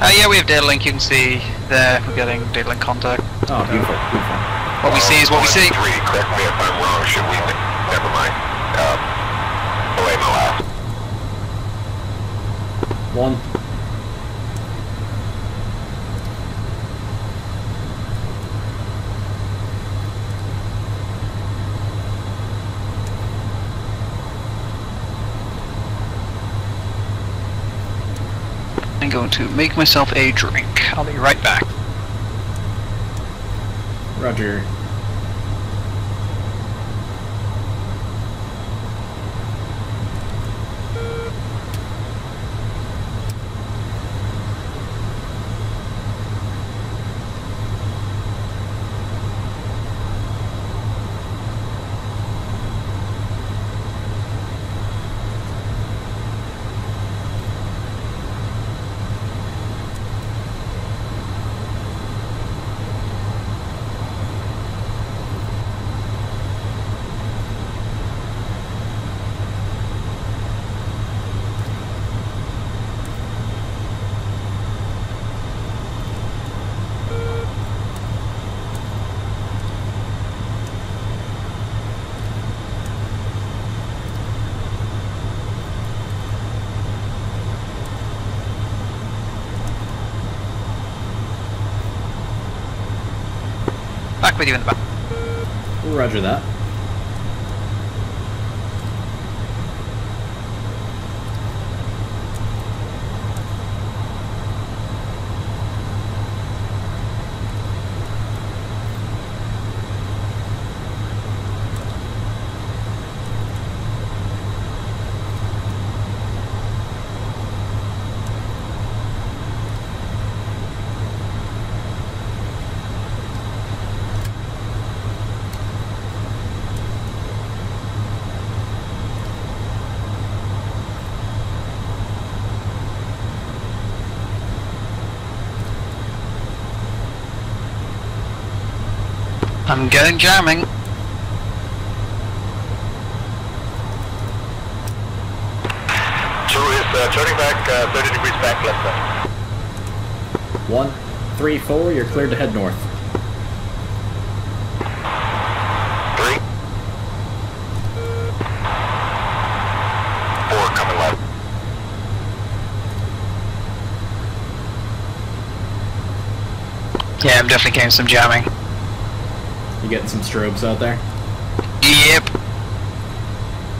Yeah, we have data link. You can see there we're getting data link contact. Oh, beautiful, beautiful. What we see is what we see. 3, correct me if I'm wrong. Should we? Never mind. Belay my last. 1. I'm going to make myself a drink. I'll be right back. Roger. With you in the back. Roger that. I'm getting jamming. Two is turning back 30 degrees back left side. 134, you're cleared to head north. 3 4 coming left. Yeah, I'm definitely getting some jamming. Getting some strobes out there? Yep.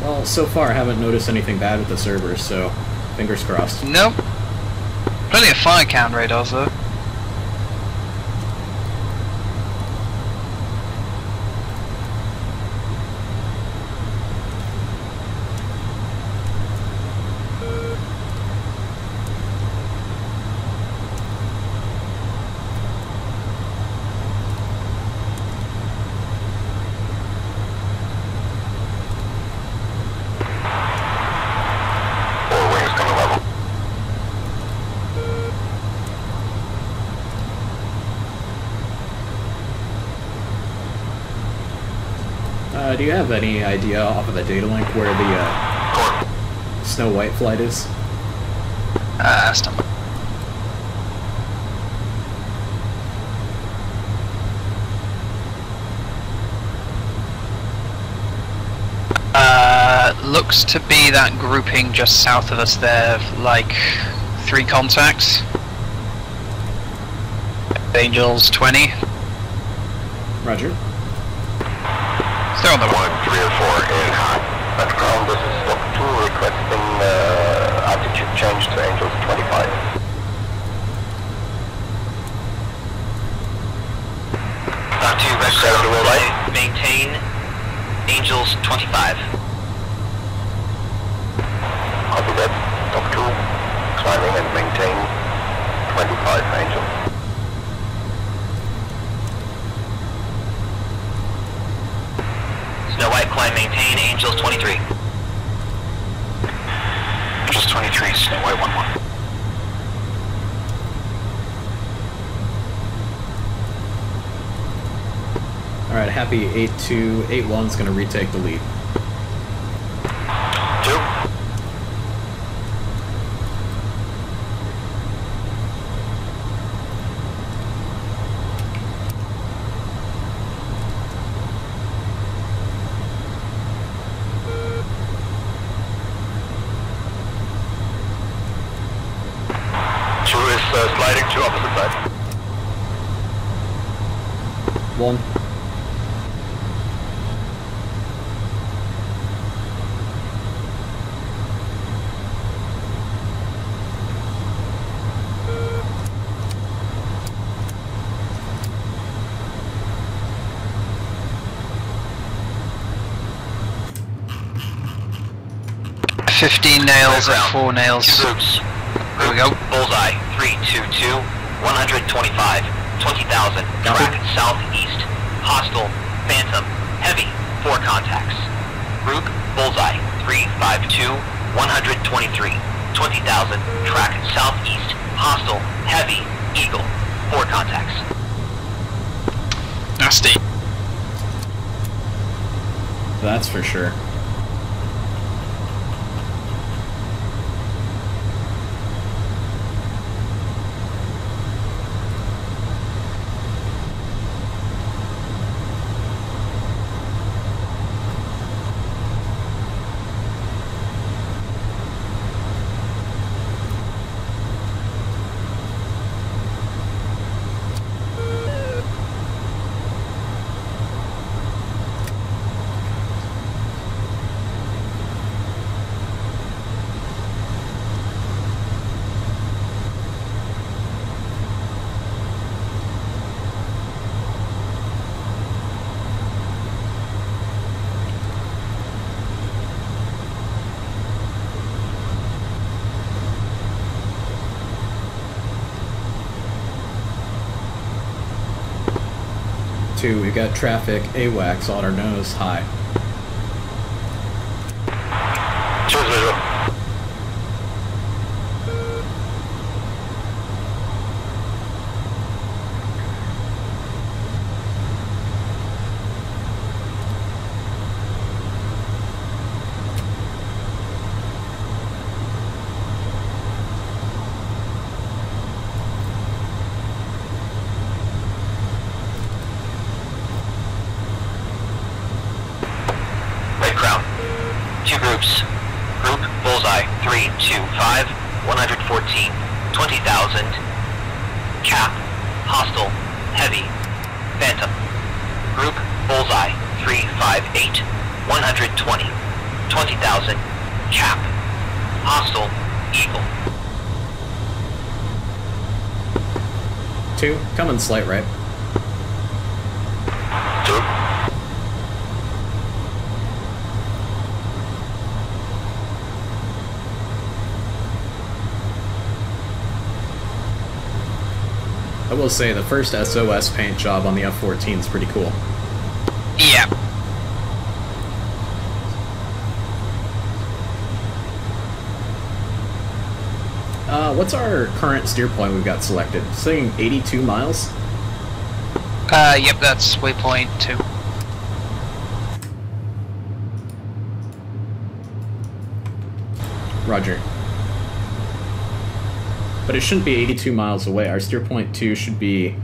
Well, so far I haven't noticed anything bad with the servers, so fingers crossed. Nope. Plenty of fire cam radars though. Do you have any idea off of the data link where the Snow White flight is? Looks to be that grouping just south of us there, like 3 contacts. Angels 20. Roger. They're on the 1, 3, or 4 in high. That's ground, this is stop 2 requesting altitude change to Angels 25. Not you, Vector, maintain Angels 25. Copy that, stop 2, climbing and maintain 25 Angels. Climb, maintain, Angels 23. Angels 23, Snow White 1-1. Alright, Happy 82, 81 is going to retake the lead. 2. Sliding to opposite side. 1. 15 nails at 4 nails. There we go. Bullseye, 322, 125, 20,000, track southeast. Hostile, phantom, heavy, 4 contacts. Rook, bullseye, 352, 123, 20,000, track southeast. Hostile, heavy, eagle, 4 contacts. Nasty. That's for sure. We've got traffic AWACS on our nose high. Slight right. I will say the first SOS paint job on the F-14 is pretty cool. Yeah. What's our current steer point we've got selected? Saying 82 miles? Yep, that's waypoint 2. Roger. But it shouldn't be 82 miles away. Our steer point 2 should be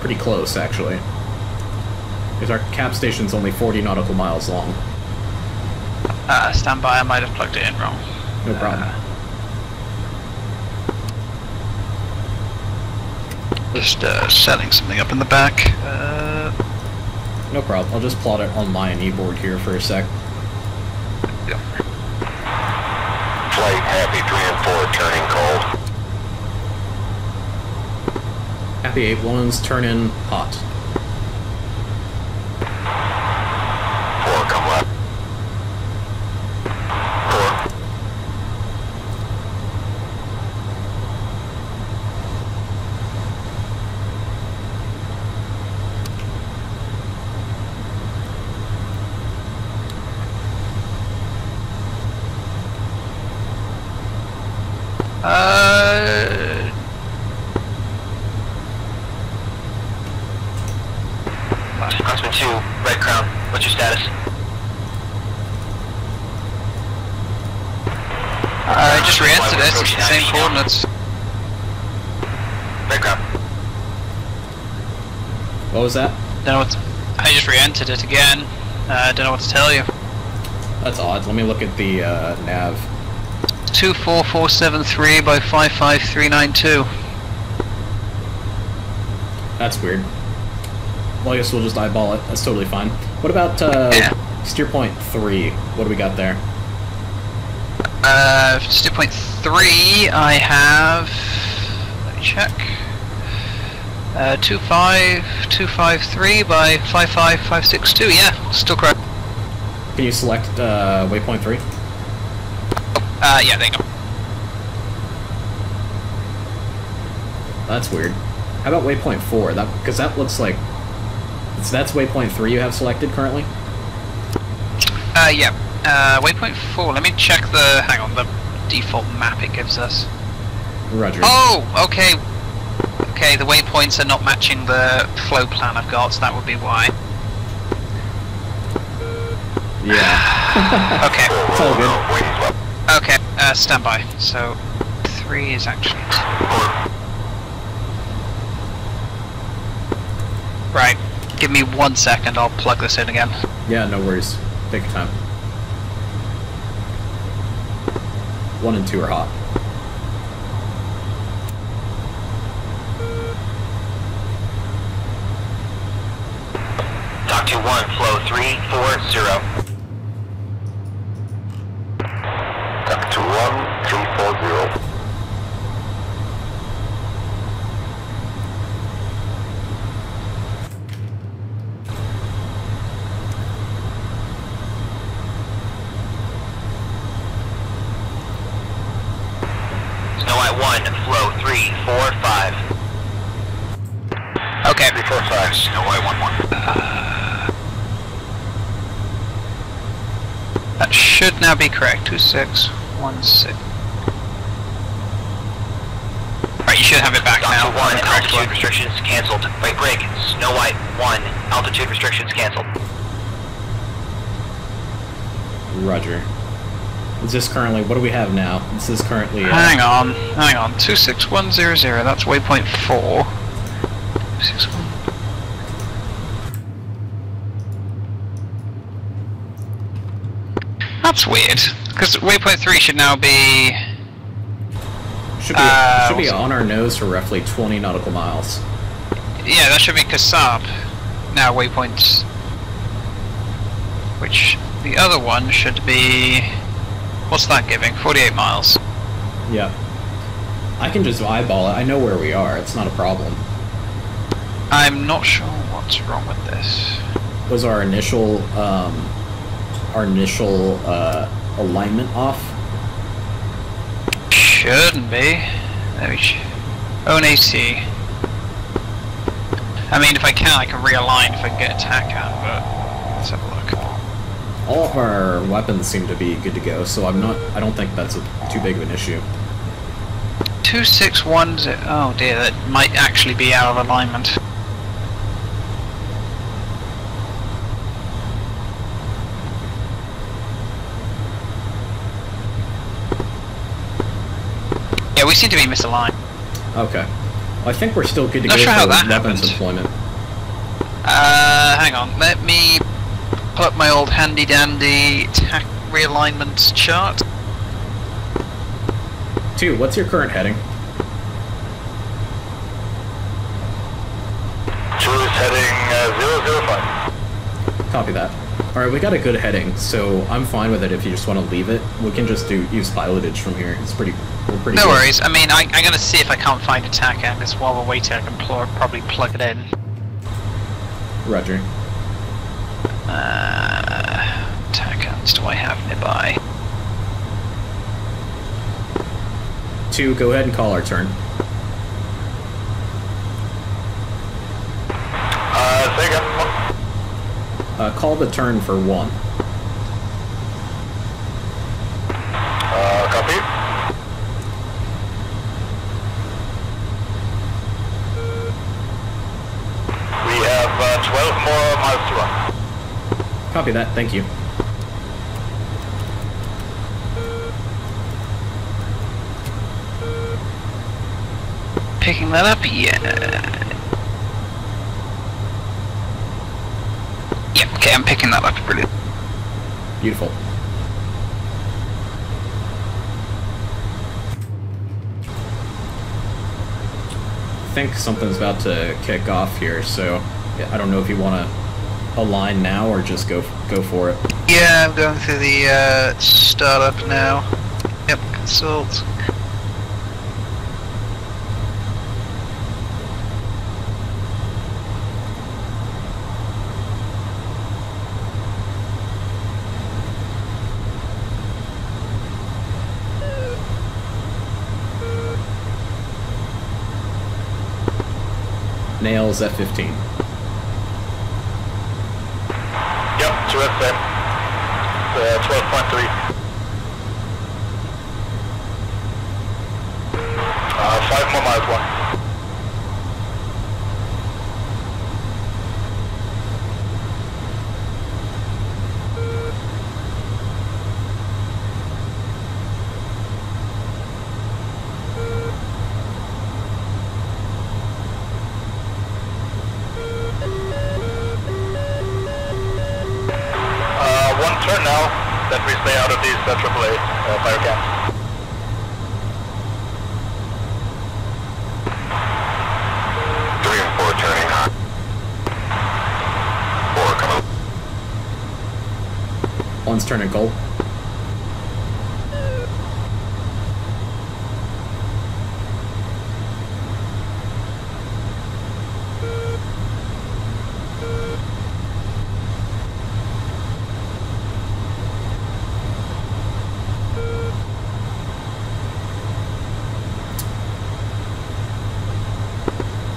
pretty close, actually. Because our cap station's only 40 nautical miles long. Stand by, I might have plugged it in wrong. No problem. Just setting something up in the back. No problem. I'll just plot it on my kneeboard here for a sec. Yep. Flight Happy 3 and 4 turning cold. Happy 8-1's turn in hot. 4 come left. That? Don't know what to, I just re-entered it again. I don't know what to tell you. That's odd. Let me look at the nav. 24473 by 55392. That's weird. Well, I guess we'll just eyeball it. That's totally fine. What about steer point 3? What do we got there? Steer point 3, I have. Let me check. 25253 by 55562, yeah, still correct. Can you select waypoint 3? Yeah, there you go. That's weird. How about waypoint 4? Because that looks like... that's waypoint 3 you have selected currently? Yeah. Waypoint 4, let me check the... hang on, the default map it gives us. Roger. Oh! Okay. Okay, the waypoints are not matching the flow plan I've got, so that would be why. Yeah. Okay. It's all good. Okay, stand by. So, 3 is actually... Right, give me 1 second, I'll plug this in again. Yeah, no worries. Take your time. 1 and 2 are hot. Doctor 1, flow 340. Doctor 1, 340. Should now be correct. 2616. Right, you should have it back now. Doctor 1, altitude restrictions cancelled. Right break. Snow White 1, altitude restrictions cancelled. Roger. Is this currently? What do we have now? This is currently. Hang on. 26100. That's waypoint 4. 261. That's weird, because waypoint 3 should now be... Should be on our nose for roughly 20 nautical miles. Yeah, that should be Khasab. Now waypoints... Which, the other one should be... What's that giving? 48 miles. Yeah. I can just eyeball it, I know where we are, it's not a problem. I'm not sure what's wrong with this. Was our initial, alignment off? Shouldn't be. Let me own AC. I mean, if I can, I can realign if I can get a tack out, but let's have a look. All of our weapons seem to be good to go, so I don't think that's too big of an issue. 2610. Oh dear, that might actually be out of alignment. Yeah, we seem to be misaligned. Okay. Well, I think we're still good to go for weapons deployment. Hang on. Let me pull up my old handy-dandy TAC realignment chart. 2, what's your current heading? 2 is heading 005. Copy that. Alright, we got a good heading, so I'm fine with it if you just want to leave it. We can just use pilotage from here. It's pretty... No worries. I mean, I'm gonna see if I can't find attack angles while we're waiting. I can probably plug it in. Roger. Attack angles do I have nearby? 2, go ahead and call our turn. There you go. Call the turn for 1. Copy. Copy that, thank you. Picking that up, yeah. Yep, okay, I'm picking that up, brilliant. Beautiful. I think something's about to kick off here, so I don't know if you want to align now or just go for it. Yeah, I'm going through the startup now. Yep, consult. Nails F-15. Yep, Jirah same. 12.3. 5 more miles, 1. Turn at Gulf.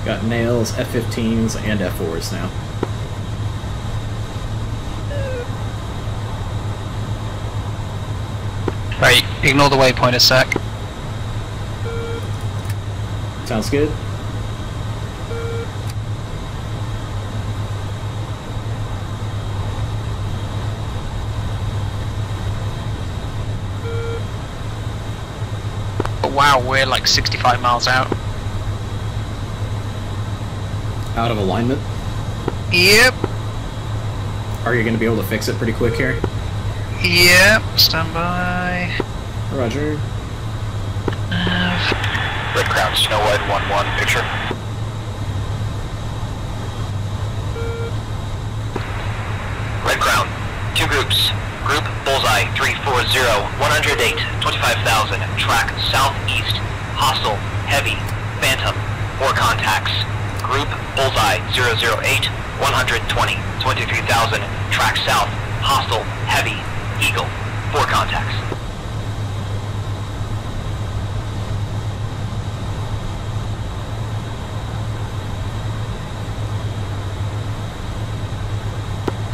Got nails, F-15s, and F-4s now. Ignore the waypoint a sec. Sounds good. Oh, wow, we're like 65 miles out. Out of alignment? Yep. Are you going to be able to fix it pretty quick here? Yep, stand by. Roger. Red Crown, Snow White 1-1, picture. Red Crown, two groups. Group Bullseye 340, 108, 25,000, track southeast, hostile, heavy, phantom, four contacts. Group Bullseye 008, 120, 23,000, track south, hostile, heavy, eagle, four contacts.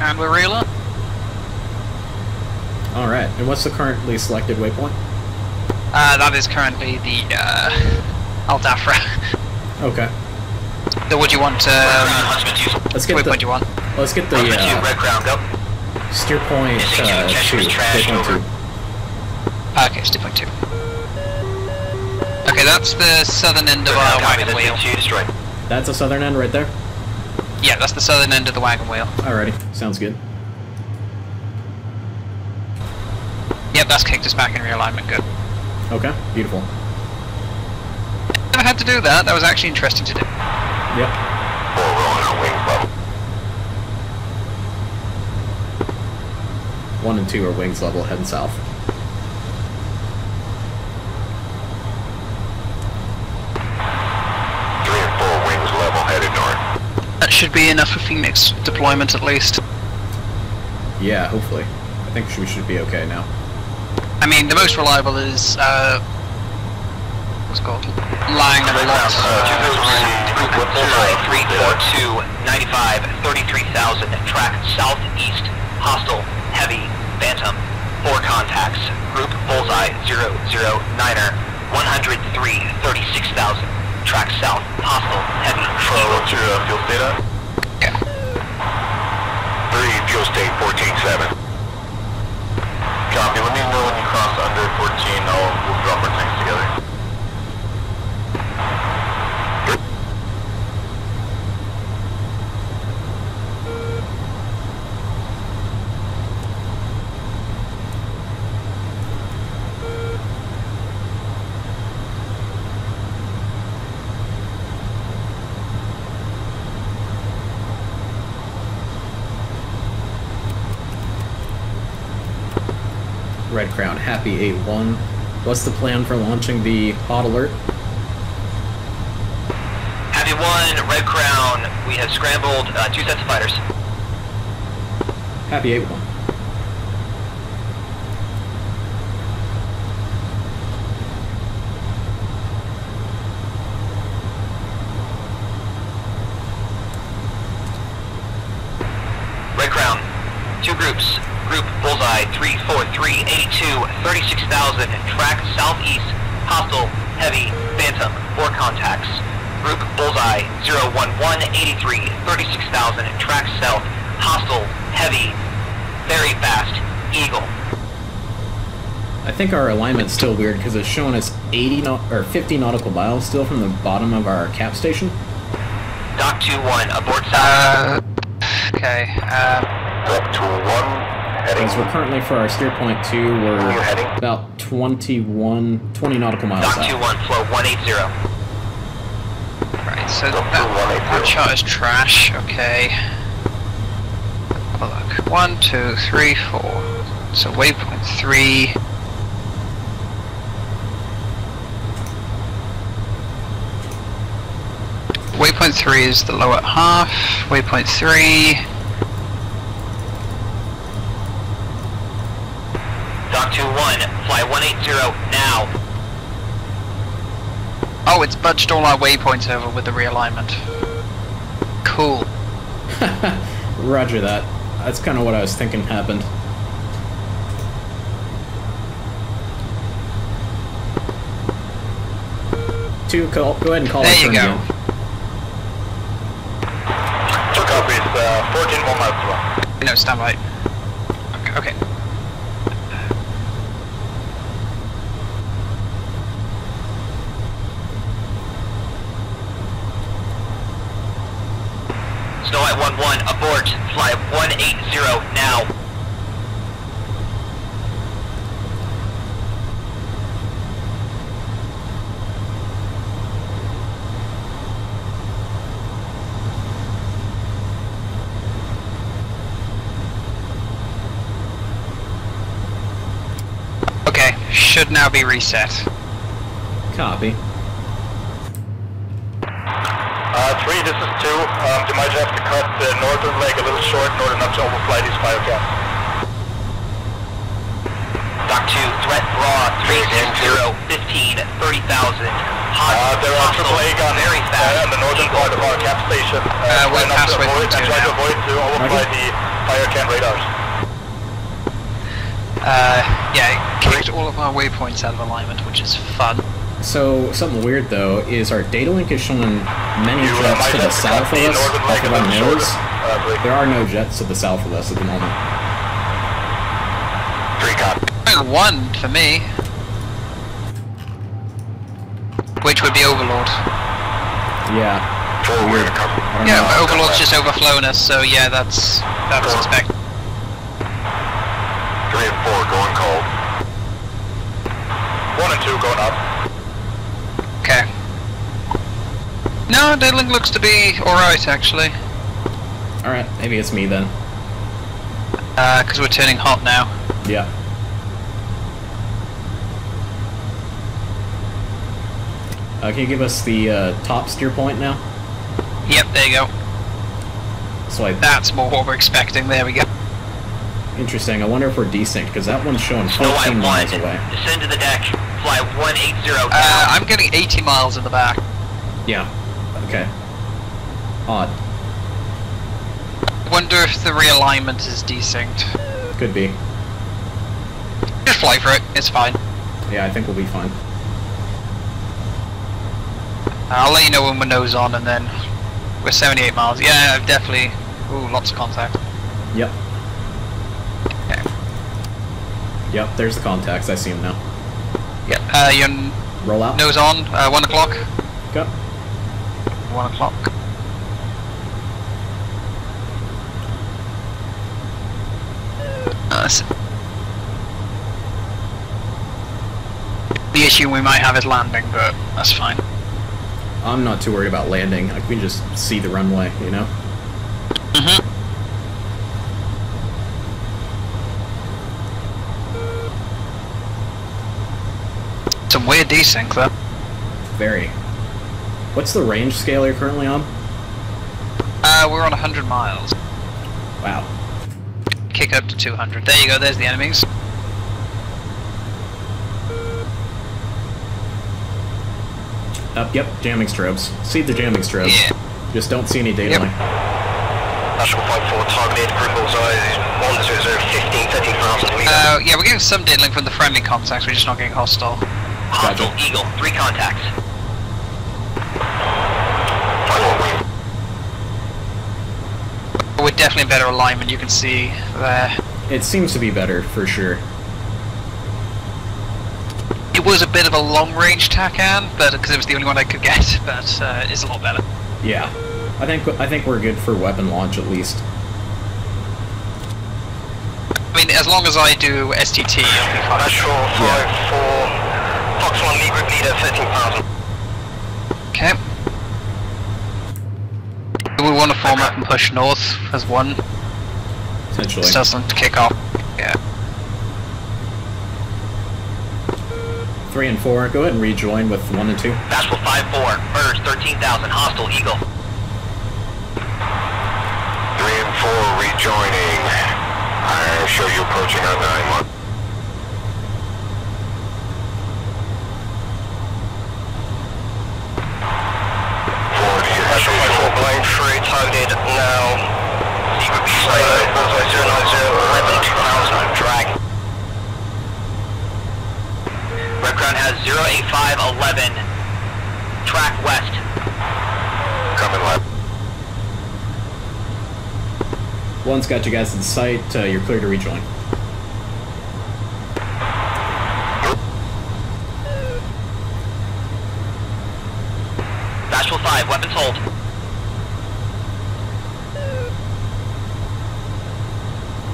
And we're real up. Alright, and what's the currently selected waypoint? That is currently the Al Dhafra. Okay. So would you want let's get the Red Crown, go. Steer point 2, waypoint 2. Okay, steer point 2. Okay, that's the southern end of our wagon wheel. That's the southern end right there? Yeah, that's the southern end of the wagon wheel. Alrighty, sounds good. Yep, that's kicked us back in realignment, good. Okay, beautiful. Never had to do that, that was actually interesting to do. Yep. We're rolling our wings level. 1 and 2 are wings level, heading south. Should be enough for Phoenix deployment at least. Yeah, hopefully. I think we should be okay now. I mean, the most reliable is, what's it called? Lying a lot. 342, 95, 33,000, track southeast, hostile, heavy, phantom, four contacts, group Bullseye 009er, 103, 36,000, track south, hostile, heavy, control to fuel data. Yeah. 3, fuel state 14-7. Copy, let me know when you cross under 14, we'll drop our things together. Red Crown, Happy 8-1. What's the plan for launching the hot alert? Happy 1, Red Crown, we have scrambled 2 sets of fighters. Happy 8-1. Two groups. Group Bullseye 343A2, 36,000, track southeast, hostile, heavy, phantom, or contacts. Group Bullseye 01183, 36,000, track south, hostile, heavy, very fast, eagle. I think our alignment's still weird because it's showing us 50 nautical miles still from the bottom of our cap station. Dock 2-1, abort south. Okay, Dock 2-1. As we're currently for our steer point 2, we're heading about 20 nautical miles out. Dock 21, flow 180. Right, so that chart is trash, okay. Well, look, 1, 2, 3, 4. So waypoint 3. Waypoint 3 is the lower half, waypoint 3. Dock 21, fly 180 now. Oh, it's budged all our waypoints over with the realignment. Cool. Roger that. That's kind of what I was thinking happened. Go ahead and call it. There you go. Two copies, 14 more miles to run. No, standby. Okay. Okay. Snow White 1-1, abort, fly 180 now. Okay, should now be reset. Copy. 3, this is 2. You might have to cut the northern leg a little short in order not to overfly these fire caps. Dock 2, threat raw, 360, 15, 30,000. There are AAA guns on the northern part of our cap station. We're not to avoid, and try to avoid to overfly the fire cam radars. Yeah, it kicked all of our waypoints out of alignment, which is fun. So, something weird though is our data link is showing many jets to the south of us, off of our nose. There are no jets to the south of us at the moment. 3 cop 1 for me. Which would be Overlord. Yeah. Weird. Yeah, but Overlord's just overflown us, so yeah, that was expected. 3 and 4 going cold. 1 and 2 going up. Okay. No, data link looks to be alright, actually. Alright, maybe it's me then. Because we're turning hot now. Yeah. Can you give us the top steer point now? Yep, there you go. So that's more what we're expecting, there we go. Interesting, I wonder if we're desynced, because that one's showing 14 miles away. Descend to the deck. Fly 180. I'm getting 80 miles in the back. Yeah. Okay. Odd. I wonder if the realignment is desynced. Could be. Just fly for it. It's fine. Yeah, I think we'll be fine. I'll let you know when we're nose on, and then we're 78 miles. Yeah, I've definitely. Ooh, lots of contact. Yep. Okay. Yep. There's the contacts. I see them now. Yep, your roll out. Nose on, 1 o'clock. Go. 1 o'clock. Nice. The issue we might have is landing, but that's fine. I'm not too worried about landing. I can just see the runway, you know? Mm-hmm. Some weird desync though. Very. What's the range scale you're currently on? We're on 100 miles. Wow. Kick up to 200. There you go, there's the enemies. Yep, jamming strobes. See the jamming strobes. Yeah. Just don't see any data link. International 54, targeted Grimbal Zone 100, 15, 13 miles to meter. Yeah, we're getting some deadling from the friendly contacts, we're just not getting hostile. Hostile Eagle, 3 contacts. We're definitely in better alignment, you can see there. It seems to be better, for sure. It was a bit of a long-range TACAN, but because it was the only one I could get, but it's a lot better. Yeah, I think we're good for weapon launch at least. I mean, as long as I do STT, I'll be fine. Sure, 5-4, Fox 1, Lee Group Leader, 13,000. Okay. We want to form up and push north as one. Essentially. Just doesn't kick off. Yeah. 3 and 4, go ahead and rejoin with 1 and 2. That's with 5-4, MERS 13,000, hostile Eagle. 3 and 4 rejoining. I show you approaching our 9-1. Forward here. That's 5-4, blind free, targeted now. Secret B side, 0-0-0, 11,000, drag. Red Crown has 08511, track west. Coming left. One's got you guys in sight, you're clear to rejoin. Bashful 5, weapons hold.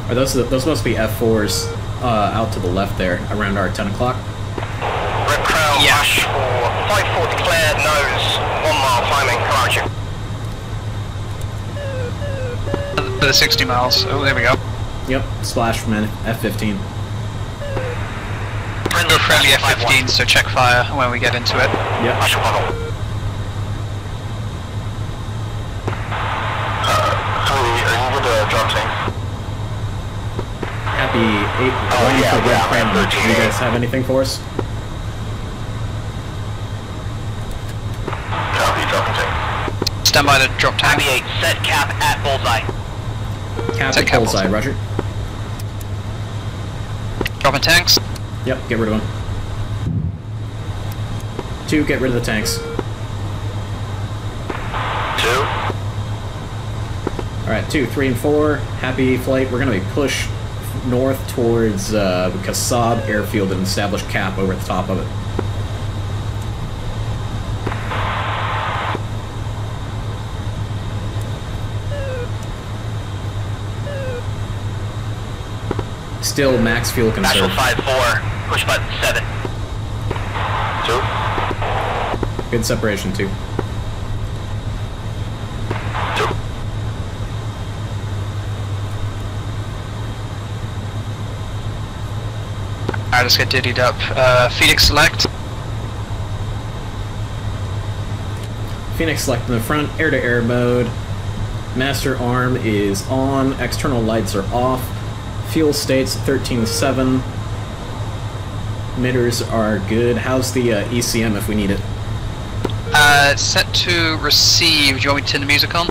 Are those must be F-4s out to the left there, around our 10 o'clock? Yeah. 5-4 declared, nose, 1 mile climbing, crouching. The 60 miles, oh, there we go. Yep, splash from F-15. We're friendly F-15, so check fire when we get into it. Yep. I shall follow. Happy 8-1 for Red Crown. Do you guys have anything for us? Stand by to drop tank. AV-8, set cap at bullseye. Cap at bullseye, roger. Dropping tanks? Yep, get rid of them. 2, get rid of the tanks. 2. Alright, 2, 3 and 4, happy flight. We're going to be pushed north towards Khasab Airfield and establish cap over the top of it. Still max fuel conserved. 5-4, push button 7. 2. Good separation, 2. 2. Alright, let's get diddied up. Phoenix select. Phoenix select in the front, air-to-air mode. Master arm is on, external lights are off. Fuel states 13.7. Emitters are good. How's the ECM if we need it? Set to receive. Do you want me to turn the music on?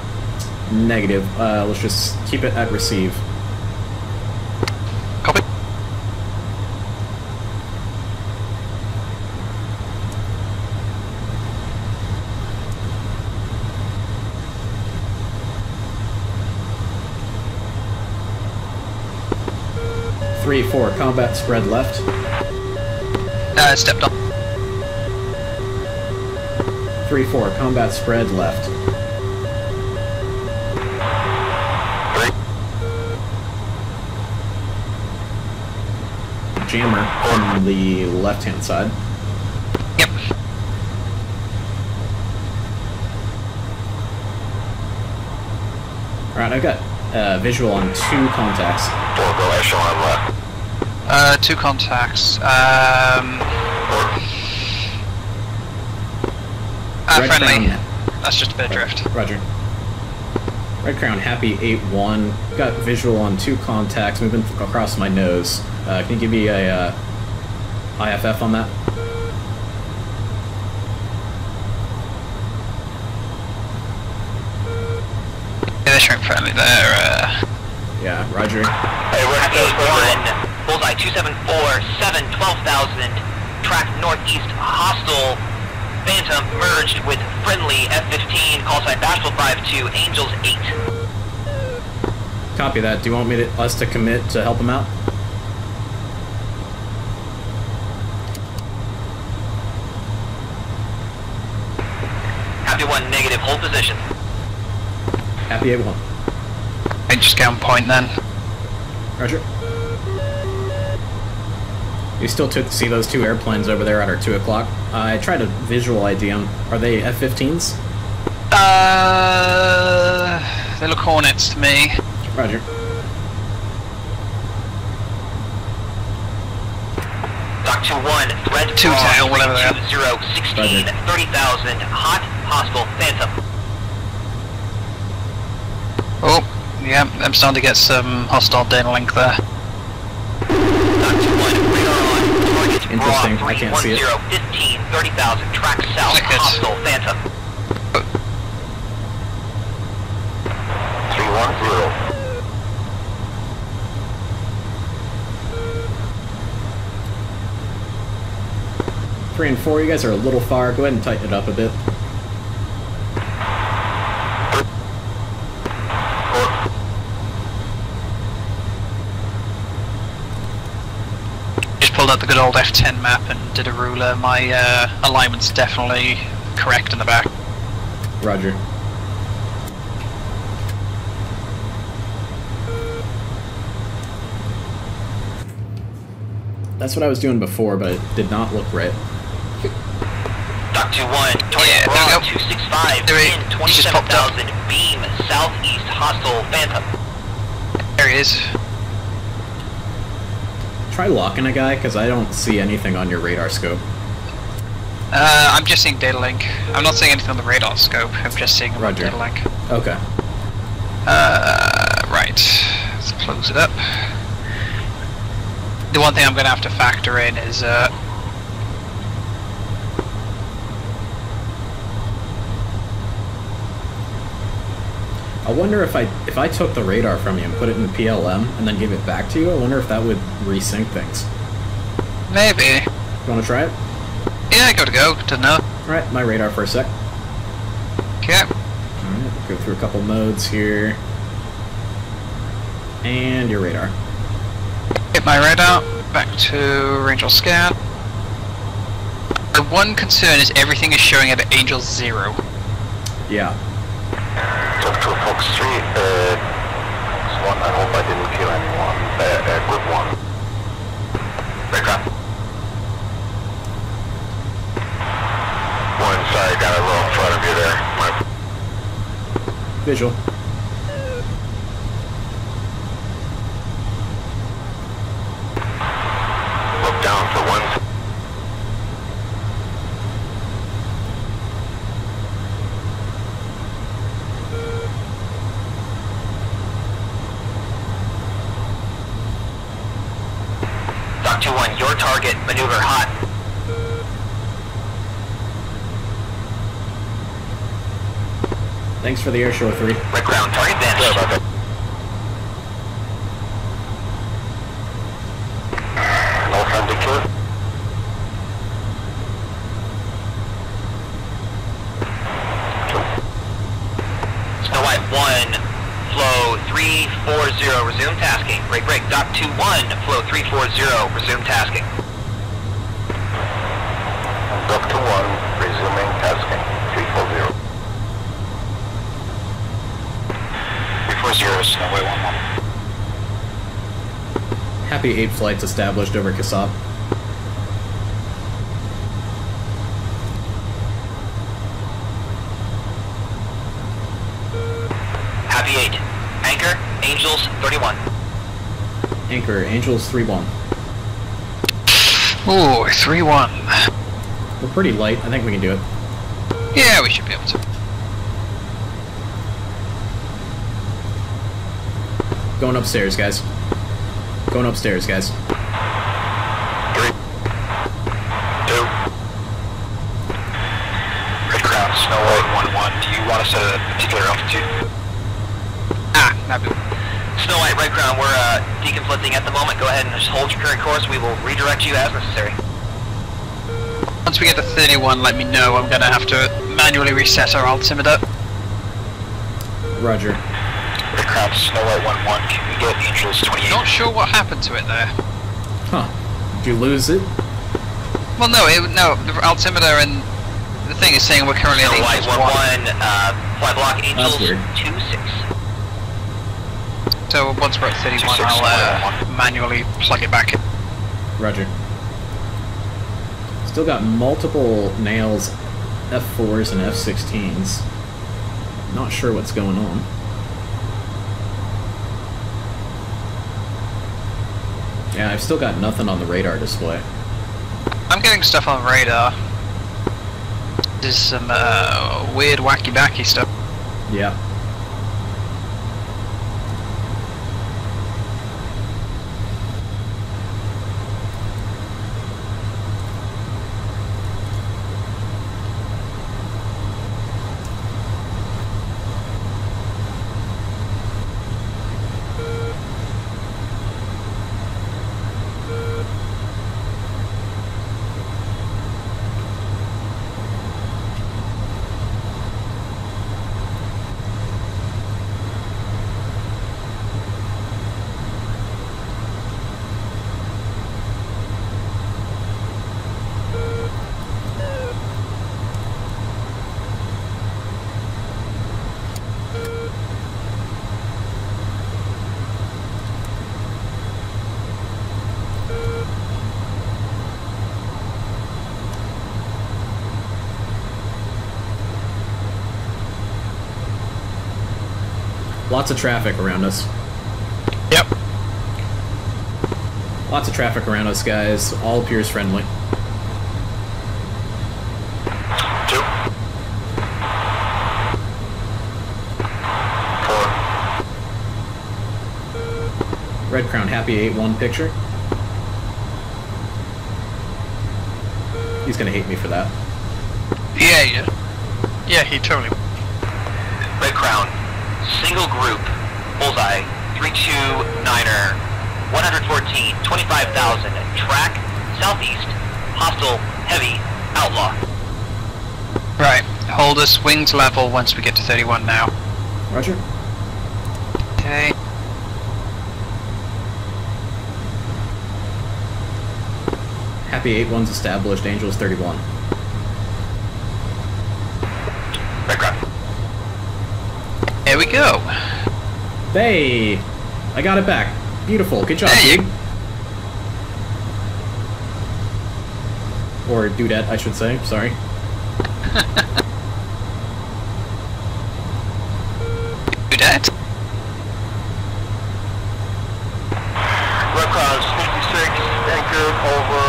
Negative. Let's just keep it at receive. Copy. Four, combat spread left. Stepped up. 3-4, combat spread left. 3. Jammer on the left-hand side. Yep. Alright, I've got visual on 2 contacts. 4-go echelon left. 2 contacts. Friendly. Crown. That's just a bit of drift. Roger. Red Crown, happy 8-1. Got visual on 2 contacts moving across my nose. Can you give me a IFF on that? airstrike friendly there. Yeah, roger. Hey, we're A1, bullseye 274, 7, 12,000, track northeast, hostile, Phantom merged with friendly F-15, call sign Bashful 52, Angels 8. Copy that. Do you want me to, us to commit to help them out? Happy 1, negative, hold position. Happy A1. I just count point then. Roger. We still took to see those two airplanes over there at our 2 o'clock. I tried to visual ID them. Are they F-15s? They look Hornets to me. Roger. Dock 2-1, thread 2-tail, whatever they are. 16, 30,000, hot, hostile, Phantom. Oh, yeah, I'm starting to get some hostile data link there. Interesting, I can't see it. 15, 30,000, track south, hostile, Phantom. 310. Three and four, you guys are a little far. Go ahead and tighten it up a bit. 4. Just pulled out the good old F-10 map and did a ruler. My alignment's definitely correct in the back. Roger. That's what I was doing before, but it did not look right. Dock 2-1, Toyota Broad 265, 27,000, beam, southeast, hostile, Phantom. There he is. Try locking a guy, because I don't see anything on your radar scope. I'm just seeing data link. I'm not seeing anything on the radar scope, I'm just seeing data link. Okay. Right. Let's close it up. The one thing I'm going to have to factor in is, I wonder if I took the radar from you and put it in the PLM and then gave it back to you, I wonder if that would resync things. Maybe. You want to try it? Yeah, go to go. Didn't know. Alright, my radar for a sec. Okay. Alright, go through a couple modes here. And your radar. Hit my radar, back to Angel scan. The one concern is everything is showing at Angel 0. Yeah. Talk to Fox 3, Swan, I hope I didn't kill anyone. Good one. Break up. One side, got a row in front of you there. My visual. Target, maneuver hot. Thanks for the air show 3. Right ground, target vanished. All time to clear. Snow White 1, flow 340, resume tasking. Break, break, dot 2-1, flow 340, resume tasking. Happy 8 flights established over Khasab. Happy 8. Anchor, Angels 31. Anchor, Angels 3-1. Ooh, 3-1. We're pretty light. I think we can do it. Yeah, we should be able to. Going upstairs, guys. Going upstairs, guys. 3, 2. Red Crown, Snow White 1-1. Do you want us at a particular altitude? Copy. Snow White, right crown, we're deconflicting at the moment. Go ahead and just hold your current course. We will redirect you as necessary. Once we get to 31, let me know. I'm going to have to manually reset our altimeter. Roger. Right crown, Snow White 1-1, can we get Angels 28? Not sure what happened to it there. Huh. Did you lose it? Well, no, the altimeter and the thing is saying we're currently at Angels 1. Fly block Angels 26. So once we're at 31, I'll manually plug it back in. Roger. Still got multiple nails, F4s and F-16s. Not sure what's going on. Yeah, I've still got nothing on the radar display. I'm getting stuff on radar. There's some weird wacky-backy stuff. Yeah. Lots of traffic around us. Yep. Lots of traffic around us, guys. All appears friendly. 2. 4. Red Crown, happy 8-1 picture. He's gonna hate me for that. Yeah. Yeah, he totally. Red Crown. Single group, bullseye, 329er, 114, 25,000, track, southeast, hostile, heavy, outlaw. Right, hold us wings level once we get to 31 now. Roger. Okay. Happy 8-1's established, Angels 31. There we go. Hey, I got it back. Beautiful. Good job, dude. Or dudette, I should say. Sorry. Dudette. Redcross 56, anchored over.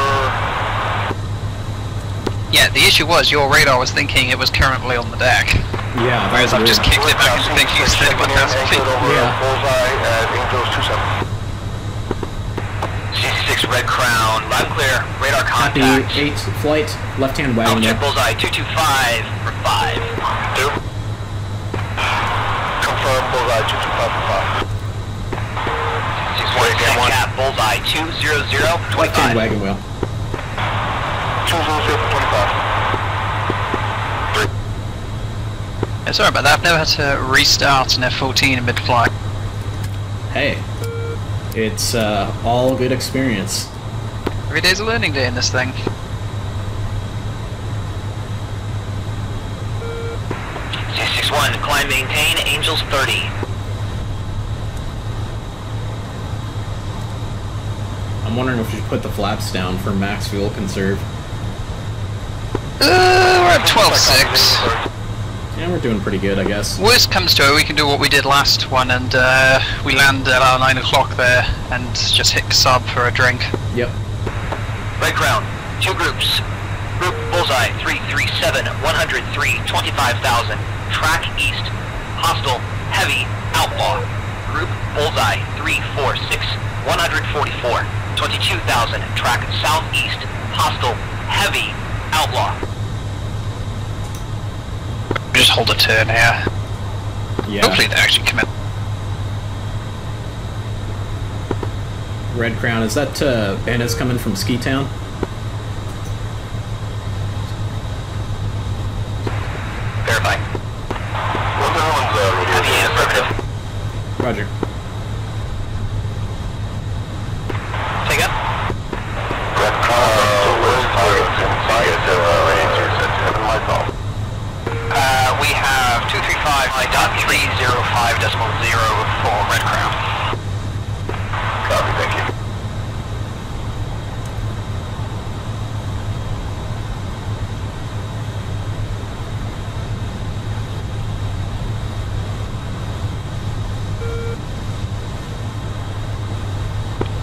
Yeah, the issue was your radar was thinking it was currently on the deck. Yeah, whereas I've just kicked it back and think he's 31,000 feet. Yeah. Bullseye at Angels 27. 66 Red Crown, loud clear, radar contact. Copy, 8 flight, left hand wagon. Check bullseye, 225 for 5. 2. Confirm bullseye, 225 for 5. 6-1, cap, bullseye, 200, 25. Left hand wagon wheel. 200 for 25. Sorry about that, I've never had to restart an F-14 in mid-flight. Hey, it's all good experience. Every day's a learning day in this thing. C61, climb, maintain, Angels 30. I'm wondering if we should put the flaps down for max fuel conserve. We're at 12.6. Yeah, we're doing pretty good, I guess. Worst comes to it, we can do what we did last one, and we land at our 9 o'clock there, and just hit Khasab for a drink. Yep. Red Crown, 2 groups. Group Bullseye, 337, 103, 25,000. Track east. Hostile, heavy, outlaw. Group Bullseye, 346, 144, 22,000. Track southeast. Hostile, heavy, outlaw. Just hold a turn here. Yeah. Hopefully they actually commit. Red Crown. Is that bandits coming from Ski Town? Verify. Roger. Take up. Red Crown. We have 235.305.0 for Red Crown. Copy, thank you.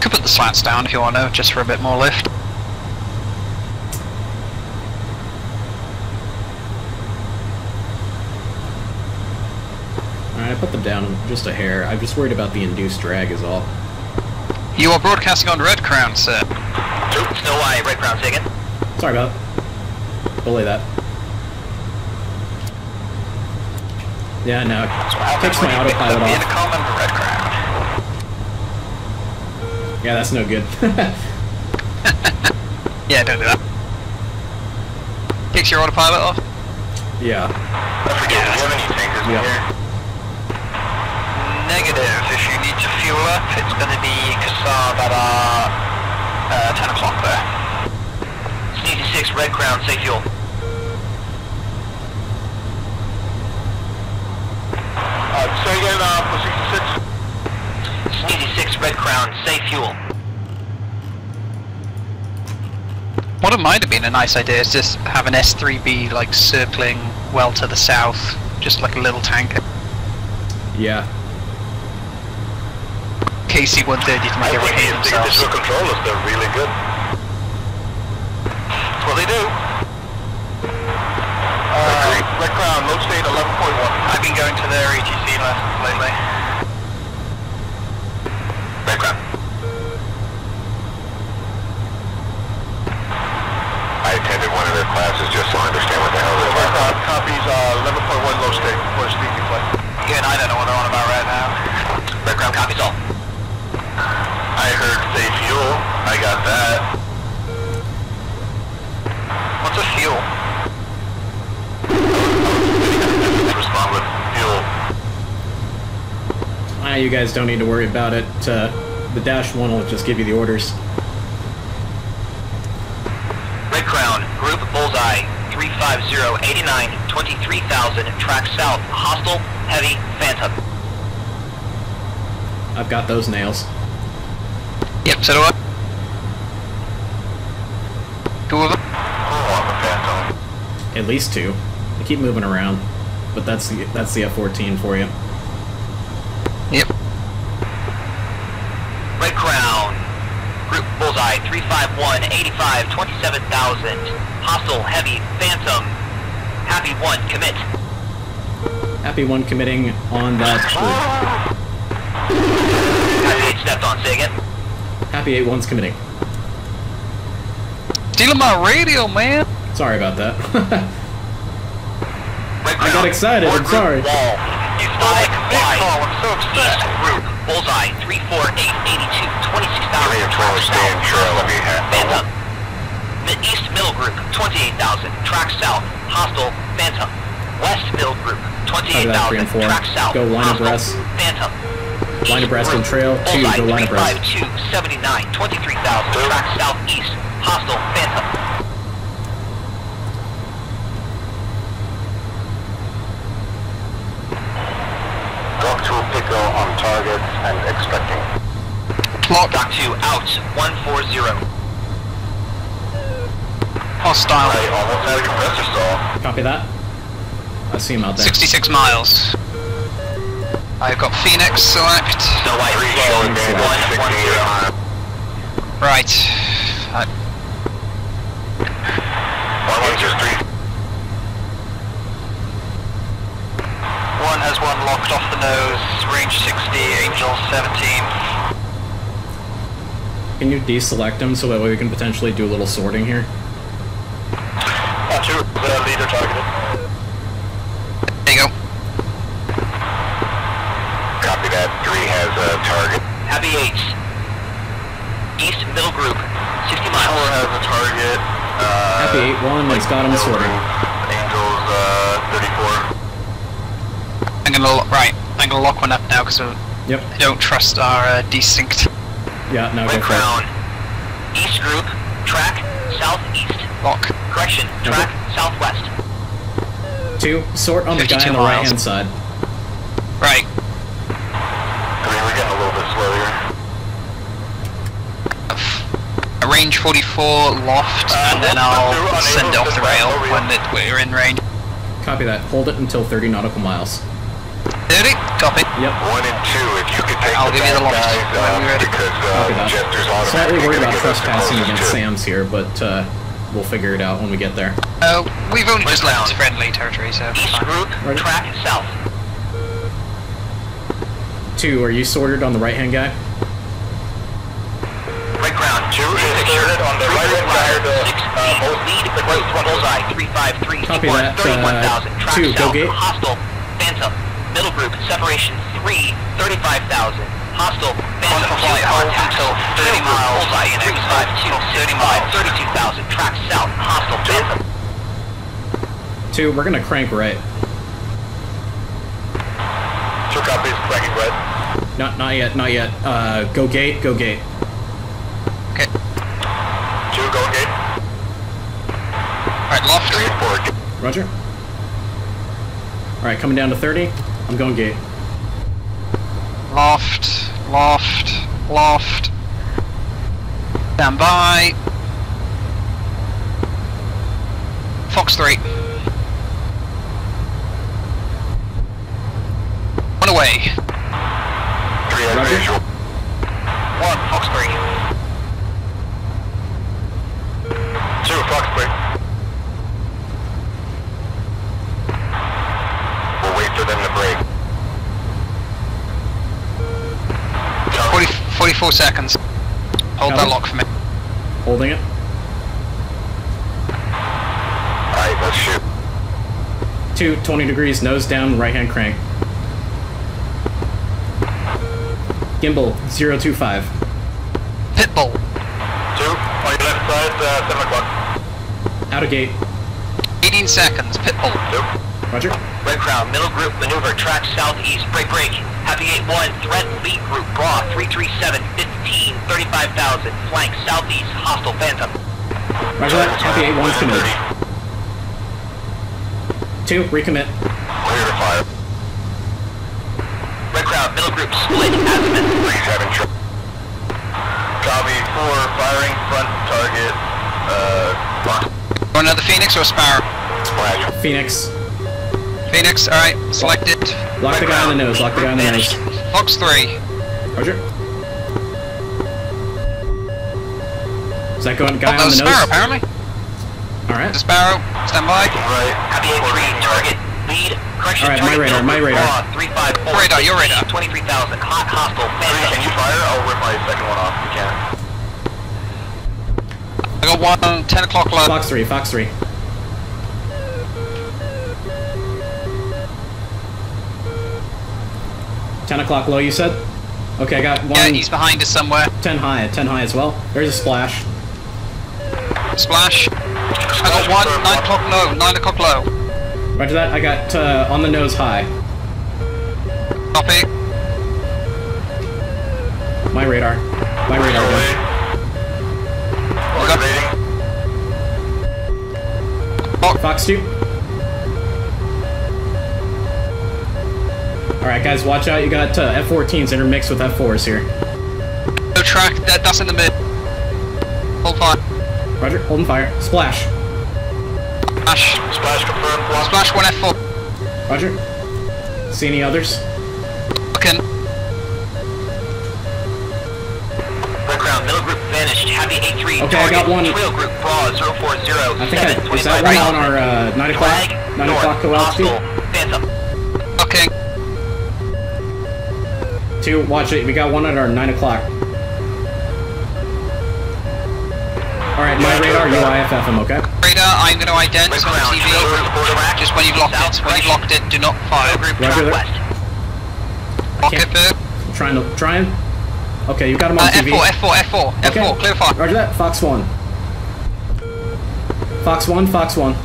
Could put the slats down if you want to, just for a bit more lift. Put them down just a hair. I'm just worried about the induced drag is all. You are broadcasting on Red Crown, sir. Oops, no way, Red Crown, say again. Sorry about it. Belay that. Yeah, no. Fix my autopilot off. Yeah, that's no good. Yeah, don't do that. Fix your autopilot off? Yeah. I forget, do you have any tankers in here? Negative. If you need to fuel up, it's going to be Khasab at 10 o'clock there. CD6, Red Crown, say fuel. Say again, for 66. CD6, Red Crown, say fuel. What it might have been a nice idea is just have an S3B like circling well to the south, just like a little tanker. Yeah. KC-130 to make everyone hate themselves. Digital controllers, they're really good. That's what they do. Red Crown, low state 11.1. I've been going to their ATC lessons lately. Red Crown. I attended one of their classes just to understand what the hell they were. Copies 11.1 low state for a speaking flight. Yeah, and I don't know what they're on about right now. Red Crown, copies all. I heard say fuel. I got that. What's a fuel? Respond with fuel. Ah, you guys don't need to worry about it. The dash one will just give you the orders. Red Crown, group bullseye 350-89-23,000. Track south. Hostile, heavy, phantom. I've got those nails. Yep, so do I. Two of them? Oh, I'm a phantom. At least two. They keep moving around. But that's the F-14 for you. Yep. Red Crown. Group Bullseye 351-85-27,000. Hostile, heavy, phantom. Happy 1, commit. Happy 1 committing on that group. Happy 8 stepped on, say again. Happy 8-1's committing. Stealing my radio, man! Sorry about that. I got excited, I'm sorry. Wall. You stole my command call, I'm so upset. East group, bullseye, 34882, 26,000. Phantom. East middle group, 28,000. Track south, hostile, phantom. West middle group, 28,000. Track south, go line abreast. Phantom. Line abreast and trail to the line abreast. 352-79-23,000. Track southeast. Hostile phantom. Dock 2 Pico on target and expecting. Lock. Dock 2 out. 140. Hostile. I almost had a compressor stall. Copy that. I see him out there. 66 miles. I've got Phoenix select. No white one, 1 0. Right. One has one locked off the nose. Range 60, Angel 17. Can you deselect them so that way we can potentially do a little sorting here? Two, the leader targeted. That 3 has a target. Happy 8. east, middle group. 60 miles. Tower has a target. Happy 8-1, it's got him sorted. Angels 34. I'm gonna I'm gonna lock one up now because I don't trust our desynced. Yeah, no. Red Crown. East group, track southeast. Lock. Correction, track southwest. Two, sort on the guy on the right hand side. Right. I mean, we're getting a little bit slow here. Range 44, loft, and then I'll send it off the rail when we're in range. Copy that. Hold it until 30 nautical miles. 30? Copy. Yep. 1 and 2, if you could take the loft when we're ready. Copy that. Slightly worried about trespassing against Sam's here, but we'll figure it out when we get there. We've only just left friendly territory, so... East group, track south. 2, are you sorted on the right-hand guy? Right ground, 2 is sorted on the right-hand guy. 6 feet, lead, but right one bullseye, 353, 31, 31,000, track south, hostile, phantom, middle group, separation 3, 35,000, hostile, phantom, flight contact, 30 miles, bullseye, 352, 30 miles, 32,000, track south, hostile, phantom. 2, we're gonna crank right. 2 copies, cranking right. Not yet. Go gate. Okay. 2, go gate. Alright, loft 3 forward. Roger. Alright, coming down to 30. I'm going gate. Loft. Stand by. Fox 3. Away. 3 on visual. 1, Fox 3. 2, Fox 3. We'll wait for them to break. 44 seconds. Hold that lock for me. Holding it. Alright, let's shoot. 2, 20 degrees, nose down, right hand crank. Gimbal 025. Pitbull. 2 on your left side, 7 o'clock. Out of gate. 18 seconds. Pitbull. 2. Roger. Red Crown, middle group maneuver, track southeast, break. Happy 8-1, threat lead group, BRA 337, 15, 35,000, flank southeast, hostile phantom. Roger that. Happy 8-1's commit. 2, recommit. Clear to fire. Crowd, middle group split, azimuth. 37 trip. Copy 4, firing front target. Want another Phoenix or Sparrow? Phoenix. Phoenix, alright, select it. Lock the guy on the nose, lock the guy on the nose. Fox 3. Roger. Is that going guy on the nose? Sparrow, apparently. Alright. Sparrow, stand by. Right. Happy 8-3, target, lead. Alright, my radar. 354, radar, your radar. 23,000, hot, hostile, phantom. Can you fire? I'll rip my second one off if you can. I got one on 10 o'clock low. Fox 3, Fox 3. Ten o'clock low, you said? Okay, I got one. Yeah, he's behind us somewhere. 10 high as well. There's a splash. Splash. I got one, 9 o'clock low. Roger that, I got on the nose high. Copy. My radar. Got Fox 2. Alright guys, watch out, you got F-14s intermixed with F-4s here. No track, that's in the mid. Hold fire. Roger, hold and fire. Splash. Splash confirmed. Block. Splash 1F4. Roger. See any others? Looking. Red Crown, middle group vanished. Happy 83. Okay, target. I got one. Trail group BRA 040. I think is that one on our 9 o'clock? 9 o'clock velocity. Phantom. Okay. 2, watch it. We got one at our 9 o'clock. All right, my radar, you IFF him, okay? Radar, I'm going to identify on the TV. Just when you've locked it, do not fire. Roger that. Lock it, I'm trying to Okay, you got him on TV. F4, okay. F4, clear fire. Roger that, Fox 1. Fox 1, Fox 1.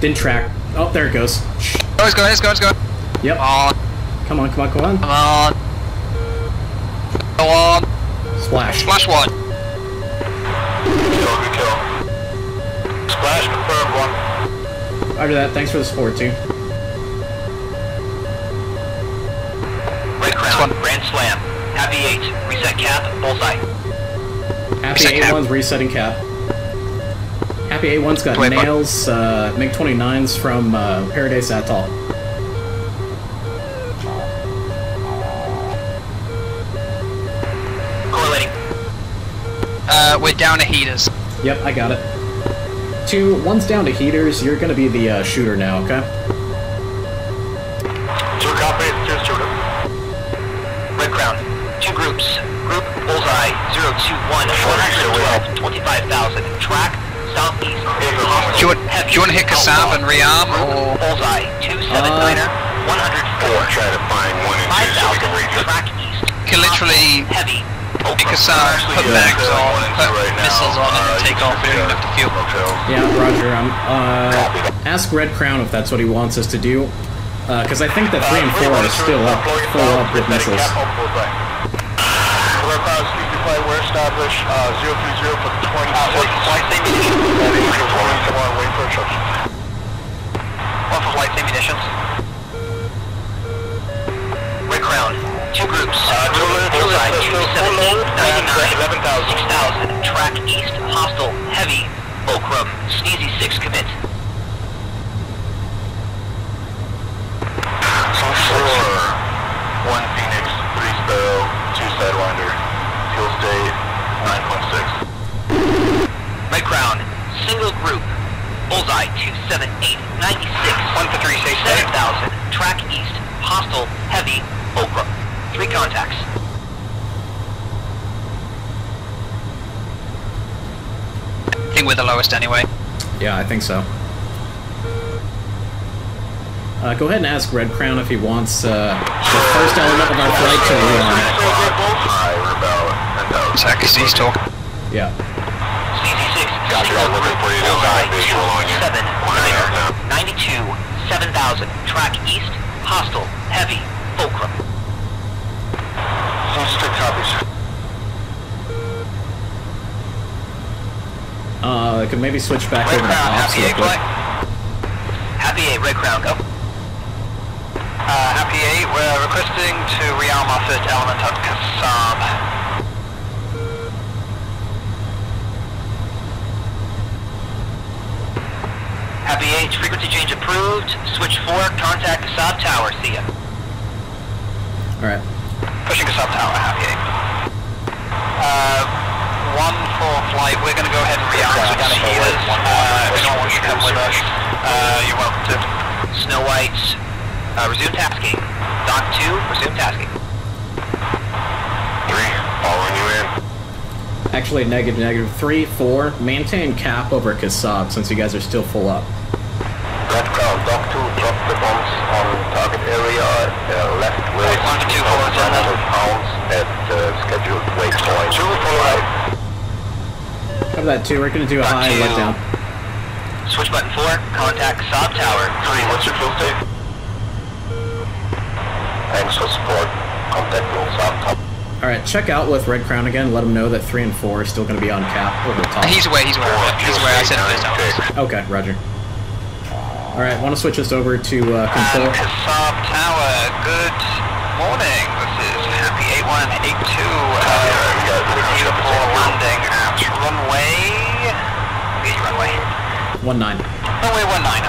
Didn't track. Oh, there it goes. Oh, it's going, it's going, it's going. Yep. Come on, come on, come on. Come on. Go on. Splash. Splash 1. Good kill. Splash confirmed 1. Roger that, thanks for the support, too. Red Crown, Grand Slam. Happy 8, reset cap, bullseye. Happy 8-1's resetting cap. Happy 8-1's got nails, MiG-29s from Paradise Atoll. Correlating. We're down to heaters. Yep, I got it. Two, one's down to heaters, you're gonna be the shooter now, okay? Two copy, two shooter. Red Crown. Two groups. Group Bullseye 021 412 25,000. Track southeast. Do you want to hit Khasab and rearm? Or? Bullseye 279er 104. Try to find one in 5,000. Track east. Can literally heavy. Hit Khasab, put bags on, put missiles on, and take off. We don't have to fuel. Yeah, Roger. Ask Red Crown if that's what he wants us to do, because I think that 3 and 4 are still up, full up with missiles. We're established 030 for 26. Light safety munitions. Wait for instructions. One for light safety munitions. Red Crown. Two groups. Bullseye 278, 99, 6,000. Track east. Hostile. Heavy. Okrum. Sneezy 6. Commit. Four. 1 Phoenix. 3 Sparrow. 2 Sidewinder. Day 9.6. Red Crown, single group, Bullseye 278, 96, 1 for 3, say 7,000, track east, hostile, heavy, Okra. 3 contacts. I think we're the lowest anyway. Yeah, I think so. Go ahead and ask Red Crown if he wants the first element of our flight to realign. He's talking. Yeah. CZ6, gotcha. Bullseye 279er, 92, 7,000. Track east, hostile, heavy, Fulcrum. Strict copies. I could maybe switch back over to Ops. Happy 8, Red Crown, go. Happy 8, we're requesting to rearm our first element on Khasab. Happy 8, frequency change approved. Switch 4, contact Khasab Tower, see ya. Alright. Pushing Khasab Tower, Happy 8. 1-4 flight, we're gonna go ahead and rearm so down to heaters. We don't want you to come with us. You're welcome to. Snow White, resume tasking. Dock 2, resume tasking. 3, following you in. Actually, negative 3, 4. Maintain cap over Khasab since you guys are still full up. Red Crown, Dock 2, drop the bombs on target area. Left way 100 pounds at scheduled waypoint. 2 for right. Cover that 2. We're gonna do a high letdown. Switch button 4. Contact Khasab Tower. 3. What's your fuel state? Thanks for support. Contact Khasab Tower. Alright, check out with Red Crown again, let him know that 3 and 4 are still going to be on cap over the top. He's away. I said it was. Okay, roger. Alright, want to switch us over to control. Khasab Tower, good morning. This is Happy 8182. We're landing at runway... runway. 19. Runway 19.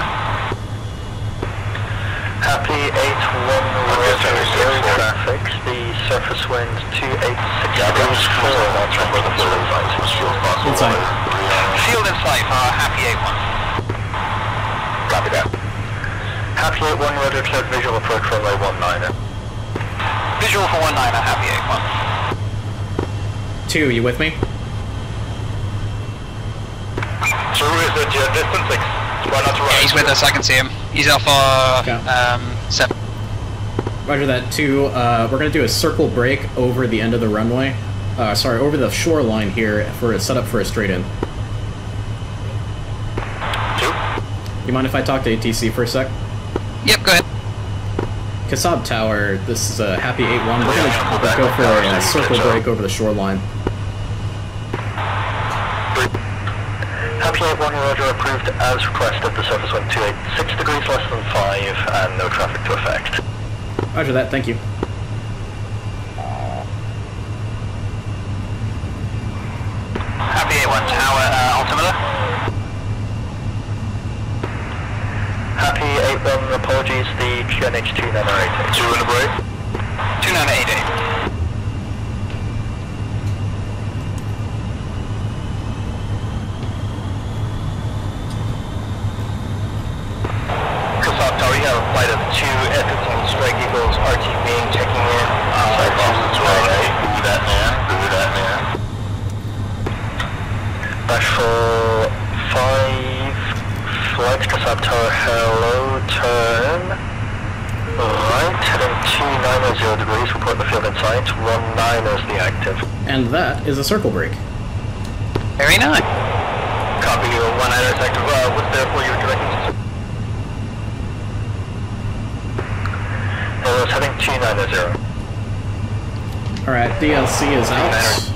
Happy 8-1, we're zero traffic, the surface wind 286. Gathers 4, that's over the fuel insight. Field insight for Happy 8-1. Copy that. Happy 8-1, rotor cleared visual approach runway 19er. Visual for 19er, Happy 8-1. 2, you with me? 2 is at distance 6. Right, he's with us, I can see him. He's alpha 7. Roger that, too. We're going to do a circle break over the end of the runway. Sorry, over the shoreline here for a setup for a straight in. You mind if I talk to ATC for a sec? Yep, go ahead. Khasab Tower, this is a Happy 8-1. We're going to go for a circle break over the shoreline. Happy 8-1, Roger, approved as requested. The surface went 286 degrees, less than 5, and no traffic to affect. Roger that, thank you. Happy 8-1, Tower, altimeter. Happy 8-1, apologies, the QNH 2988. 2988. Khasab Tower, you have a flight of 2 F-16 Strike Eagles, RT being checking in. Sorry, Boston's right. Boo that man, boo that man. Bashful 5. Flight Khasab Tower, hello, turn right, heading 2900 degrees, report the field in sight, 19 is the active. And that is a circle break. Very nice. Copy, 19 is active, what's there for your directions? Hello, heading 2900. Alright, DLC is out.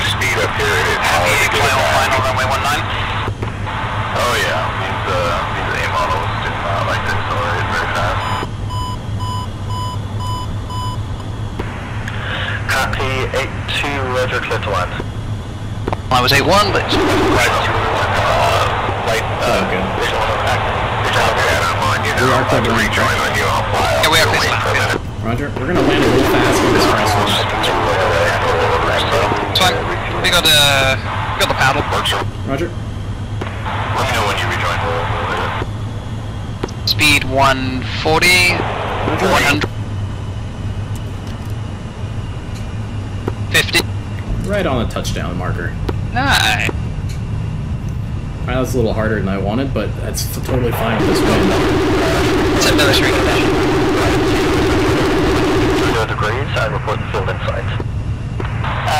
Speed up here, it's hard to get final runway 19. Oh yeah, these A models do not like to accelerate very fast. Copy 82, Roger, clear to land. I was 81, but Roger, we're gonna land a little fast on this crosswind. So we got the paddle. Roger. Let me know when you rejoin. Speed 140. Roger. 150. Right on the touchdown marker. Nice. That was a little harder than I wanted, but that's totally fine with this wind. It's another straight condition. 0 degrees, I report the field insight.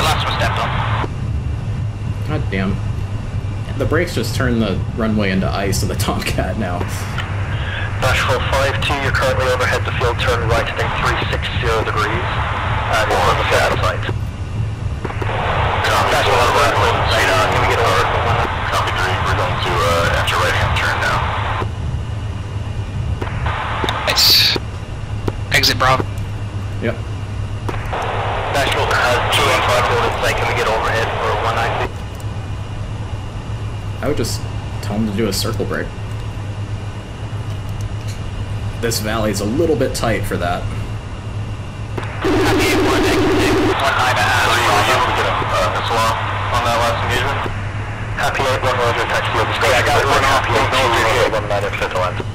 Last one stepped on. God damn. The brakes just turned the runway into ice of the Tomcat now. Bashful 5-2, you're currently overhead the field, turn right, I think 360 degrees. And you're on the field out of sight. Bashful on the runway, can we get over? Copy 3, we're going to enter right hand turn now. Nice. Exit Bravo. Yep. Bashful has 215 holding sight, can we get overhead for 19? I would just tell him to do a circle break. This valley's a little bit tight for that. Happy 81, exit 19 ahead. Were you able to get a missile off on that last engagement? Happy 81, Roger, taxi over. I got one off, no, 19 at 5th